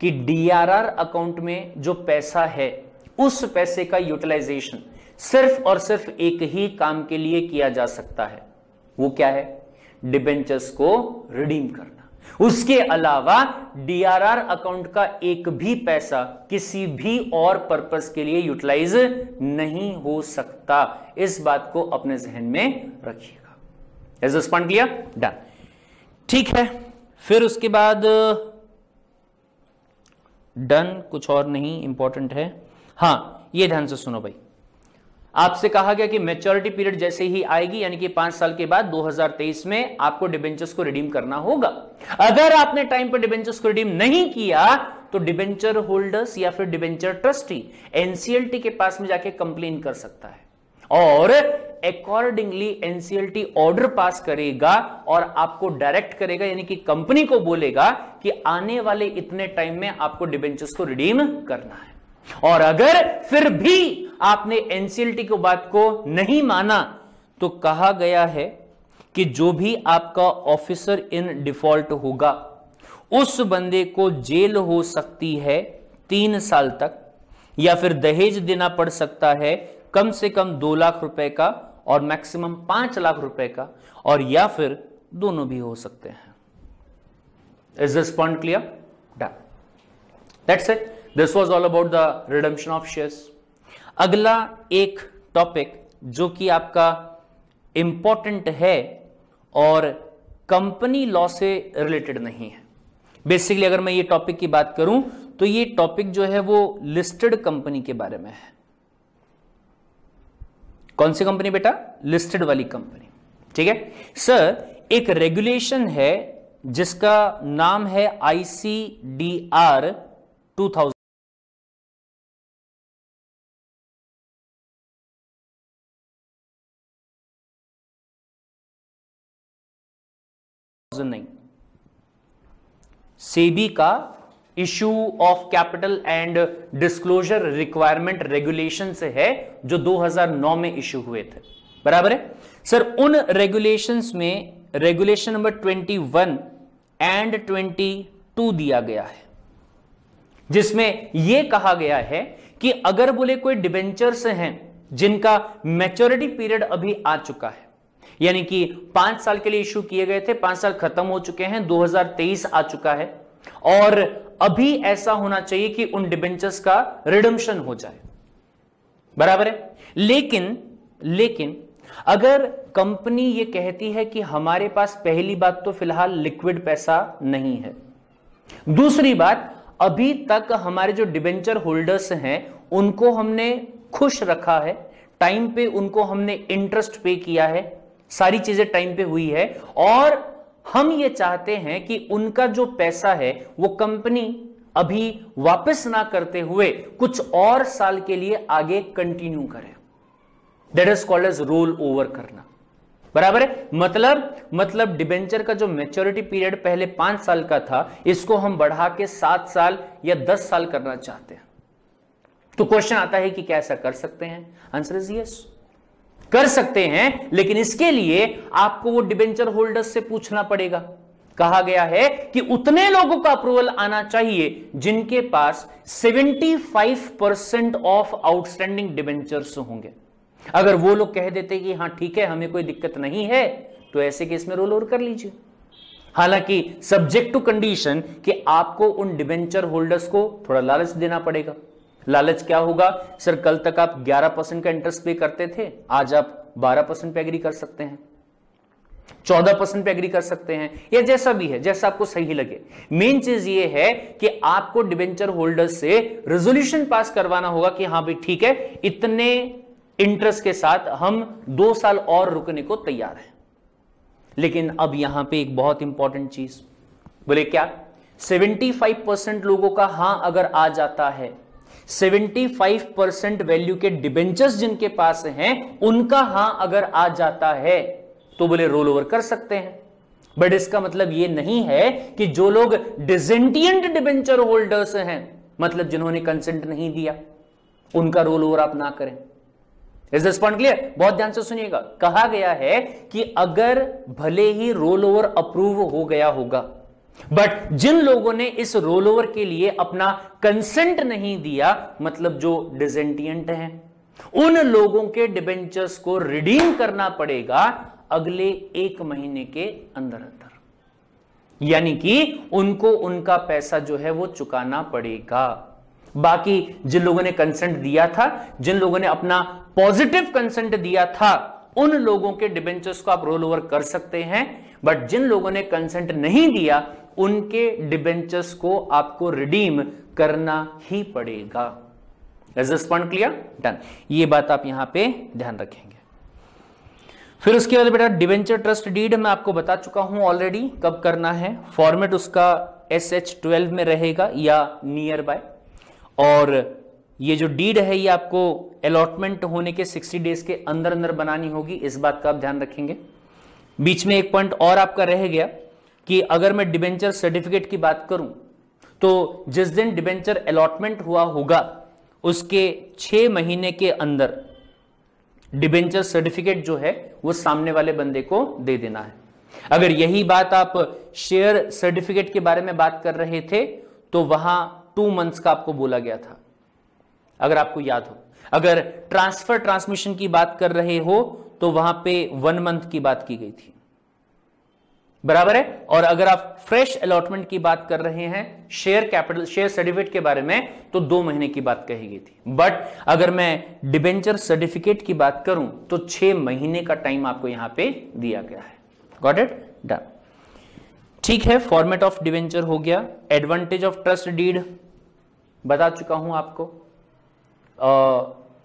कि डीआरआर अकाउंट में जो पैसा है उस पैसे का यूटिलाइजेशन सिर्फ और सिर्फ एक ही काम के लिए किया जा सकता है, वो क्या है? डिबेंचर्स को रिडीम करना। उसके अलावा डीआरआर अकाउंट का एक भी पैसा किसी भी और पर्पस के लिए यूटिलाइज नहीं हो सकता, इस बात को अपने जहन में रखिएगा। Is this point clear? Done, ठीक है। फिर उसके बाद डन, कुछ और नहीं इंपॉर्टेंट है। हाँ, ये ध्यान से सुनो भाई, आपसे कहा गया कि मैच्योरिटी पीरियड जैसे ही आएगी यानी कि पांच साल के बाद दो हज़ार तेईस में आपको डिबेंचर्स को रिडीम करना होगा। अगर आपने टाइम पर डिबेंचर्स को रिडीम नहीं किया तो डिबेंचर होल्डर्स या फिर डिबेंचर ट्रस्टी एनसीएलटी के पास में जाके कंप्लेन कर सकता है और अकॉर्डिंगली एनसीएलटी ऑर्डर पास करेगा और आपको डायरेक्ट करेगा, यानी कि कंपनी को बोलेगा कि आने वाले इतने टाइम में आपको डिबेंचर्स को रिडीम करना है। और अगर फिर भी आपने एनसीएलटी की बात को नहीं माना तो कहा गया है कि जो भी आपका ऑफिसर इन डिफॉल्ट होगा उस बंदे को जेल हो सकती है तीन साल तक, या फिर दहेज देना पड़ सकता है कम से कम दो लाख रुपए का और मैक्सिमम पांच लाख रुपए का, और या फिर दोनों भी हो सकते हैं। Is this point clear? Done, that's it. This was all about the redemption of shares. अगला एक टॉपिक जो कि आपका इंपॉर्टेंट है और कंपनी लॉ से रिलेटेड नहीं है। बेसिकली अगर मैं ये टॉपिक की बात करूं तो ये टॉपिक जो है वो लिस्टेड कंपनी के बारे में है। कौन सी कंपनी बेटा? लिस्टेड वाली कंपनी, ठीक है। सर एक रेगुलेशन है जिसका नाम है आईसीडीआर टू थाउज़ेंड। सेबी का issue of capital and disclosure requirement regulation से है जो दो हज़ार नौ में इश्यू हुए थे, बराबर है। सर उन रेगुलेशंस में रेगुलेशन नंबर इक्कीस एंड बाईस दिया गया है जिसमें यह कहा गया है कि अगर बोले कोई डिबेंचर्स हैं जिनका मैच्योरिटी पीरियड अभी आ चुका है, यानी कि पांच साल के लिए इश्यू किए गए थे, पांच साल खत्म हो चुके हैं, दो हज़ार तेईस आ चुका है और अभी ऐसा होना चाहिए कि उन डिबेंचर्स का रिडम्पशन हो जाए, बराबर है। लेकिन लेकिन अगर कंपनी ये कहती है कि हमारे पास पहली बात तो फिलहाल लिक्विड पैसा नहीं है, दूसरी बात अभी तक हमारे जो डिबेंचर होल्डर्स हैं उनको हमने खुश रखा है, टाइम पे उनको हमने इंटरेस्ट पे किया है, सारी चीजें टाइम पे हुई है और हम ये चाहते हैं कि उनका जो पैसा है वो कंपनी अभी वापस ना करते हुए कुछ और साल के लिए आगे कंटिन्यू करे। That is called as roll over करना, बराबर है। मतलब मतलब डिबेंचर का जो मैच्योरिटी पीरियड पहले पांच साल का था, इसको हम बढ़ा के सात साल या दस साल करना चाहते हैं। तो क्वेश्चन आता है कि क्या ऐसा कर सकते हैं? आंसर इज यस, कर सकते हैं, लेकिन इसके लिए आपको वो डिबेंचर होल्डर्स से पूछना पड़ेगा। कहा गया है कि उतने लोगों का अप्रूवल आना चाहिए जिनके पास पचहत्तर परसेंट ऑफ आउटस्टैंडिंग डिबेंचर्स होंगे। अगर वो लोग कह देते कि हाँ ठीक है, हमें कोई दिक्कत नहीं है, तो ऐसे केस में रोल ओवर कर लीजिए। हालांकि सब्जेक्ट टू कंडीशन कि आपको उन डिबेंचर होल्डर्स को थोड़ा लालच देना पड़ेगा। लालच क्या होगा? सर कल तक आप ग्यारह परसेंट का इंटरेस्ट पे करते थे, आज आप बारह परसेंट पे एग्री कर सकते हैं, चौदह परसेंट पे एग्री कर सकते हैं, या जैसा भी है, जैसा आपको सही लगे। मेन चीज ये है कि आपको डिबेंचर होल्डर्स से रेजोल्यूशन पास करवाना होगा कि हाँ भाई ठीक है, इतने इंटरेस्ट के साथ हम दो साल और रुकने को तैयार हैं। लेकिन अब यहां पे एक बहुत इंपॉर्टेंट चीज बोले, क्या पचहत्तर परसेंट लोगों का हां अगर आ जाता है, पचहत्तर परसेंट वैल्यू के डिबेंचर्स जिनके पास हैं उनका हां अगर आ जाता है, तो बोले रोल ओवर कर सकते हैं। बट इसका मतलब यह नहीं है कि जो लोग डिसेंटिएंट डिबेंचर होल्डर्स हैं, मतलब जिन्होंने कंसेंट नहीं दिया, उनका रोल ओवर आप ना करें। Is this point clear? बहुत ध्यान से सुनिएगा। कहा गया है कि अगर भले ही रोल ओवर अप्रूव हो गया होगा, बट जिन लोगों ने इस रोल ओवर के लिए अपना कंसेंट नहीं दिया, मतलब जो डिसेंटिएंट हैं, उन लोगों के डिबेंचर्स को रिडीम करना पड़ेगा अगले एक महीने के अंदर अंदर, यानी कि उनको उनका पैसा जो है वो चुकाना पड़ेगा। बाकी जिन लोगों ने कंसेंट दिया था, जिन लोगों ने अपना पॉजिटिव कंसेंट दिया था, उन लोगों के डिबेंचर्स को आप रोल ओवर कर सकते हैं। बट जिन लोगों ने कंसेंट नहीं दिया, उनके डिबेंचर्स को आपको रिडीम करना ही पड़ेगा। Is this point clear? Done, ये बात आप यहां पे ध्यान रखेंगे। फिर उसके बाद बेटा डिबेंचर ट्रस्ट डीड मैं आपको बता चुका हूं ऑलरेडी कब करना है। फॉर्मेट उसका एस एच ट्वेल्व में रहेगा या नियर बाय, और ये जो डीड है ये आपको अलॉटमेंट होने के साठ डेज के अंदर अंदर बनानी होगी। इस बात का आप ध्यान रखेंगे। बीच में एक पॉइंट और आपका रह गया कि अगर मैं डिबेंचर सर्टिफिकेट की बात करूं तो जिस दिन डिबेंचर अलॉटमेंट हुआ होगा उसके छह महीने के अंदर डिबेंचर सर्टिफिकेट जो है वो सामने वाले बंदे को दे देना है। अगर यही बात आप शेयर सर्टिफिकेट के बारे में बात कर रहे थे तो वहां टू मंथ्स का आपको बोला गया था, अगर आपको याद हो। अगर ट्रांसफर ट्रांसमिशन की बात कर रहे हो तो वहां पे वन मंथ की बात की गई थी, बराबर है। और अगर आप फ्रेश अलॉटमेंट की बात कर रहे हैं शेयर कैपिटल शेयर सर्टिफिकेट के बारे में तो दो महीने की बात कही गई थी। बट अगर मैं डिबेंचर सर्टिफिकेट की बात करूं तो छह महीने का टाइम आपको यहां पे दिया गया है। Got it? डन, ठीक है। फॉर्मेट ऑफ डिबेंचर हो गया, एडवांटेज ऑफ ट्रस्ट डीड बता चुका हूं आपको।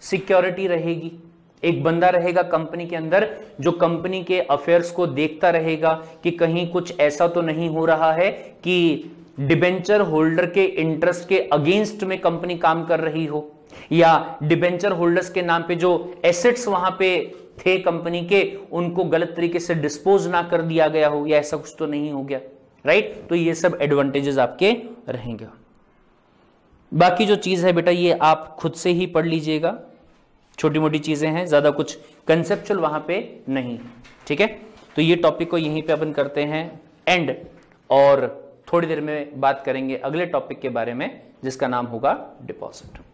सिक्योरिटी रहेगी, एक बंदा रहेगा कंपनी के अंदर जो कंपनी के अफेयर्स को देखता रहेगा कि कहीं कुछ ऐसा तो नहीं हो रहा है कि डिबेंचर होल्डर के इंटरेस्ट के अगेंस्ट में कंपनी काम कर रही हो, या डिबेंचर होल्डर्स के नाम पे जो एसेट्स वहां पे थे कंपनी के उनको गलत तरीके से डिस्पोज ना कर दिया गया हो, या ऐसा कुछ तो नहीं हो गया, राइट। तो ये सब एडवांटेजेस आपके रहेंगे। बाकी जो चीज है बेटा ये आप खुद से ही पढ़ लीजिएगा, छोटी मोटी चीजें हैं, ज्यादा कुछ कंसेप्चुअल वहां पे नहीं, ठीक है। तो ये टॉपिक को यहीं पे अपन करते हैं एंड, और थोड़ी देर में बात करेंगे अगले टॉपिक के बारे में जिसका नाम होगा डिपॉजिट।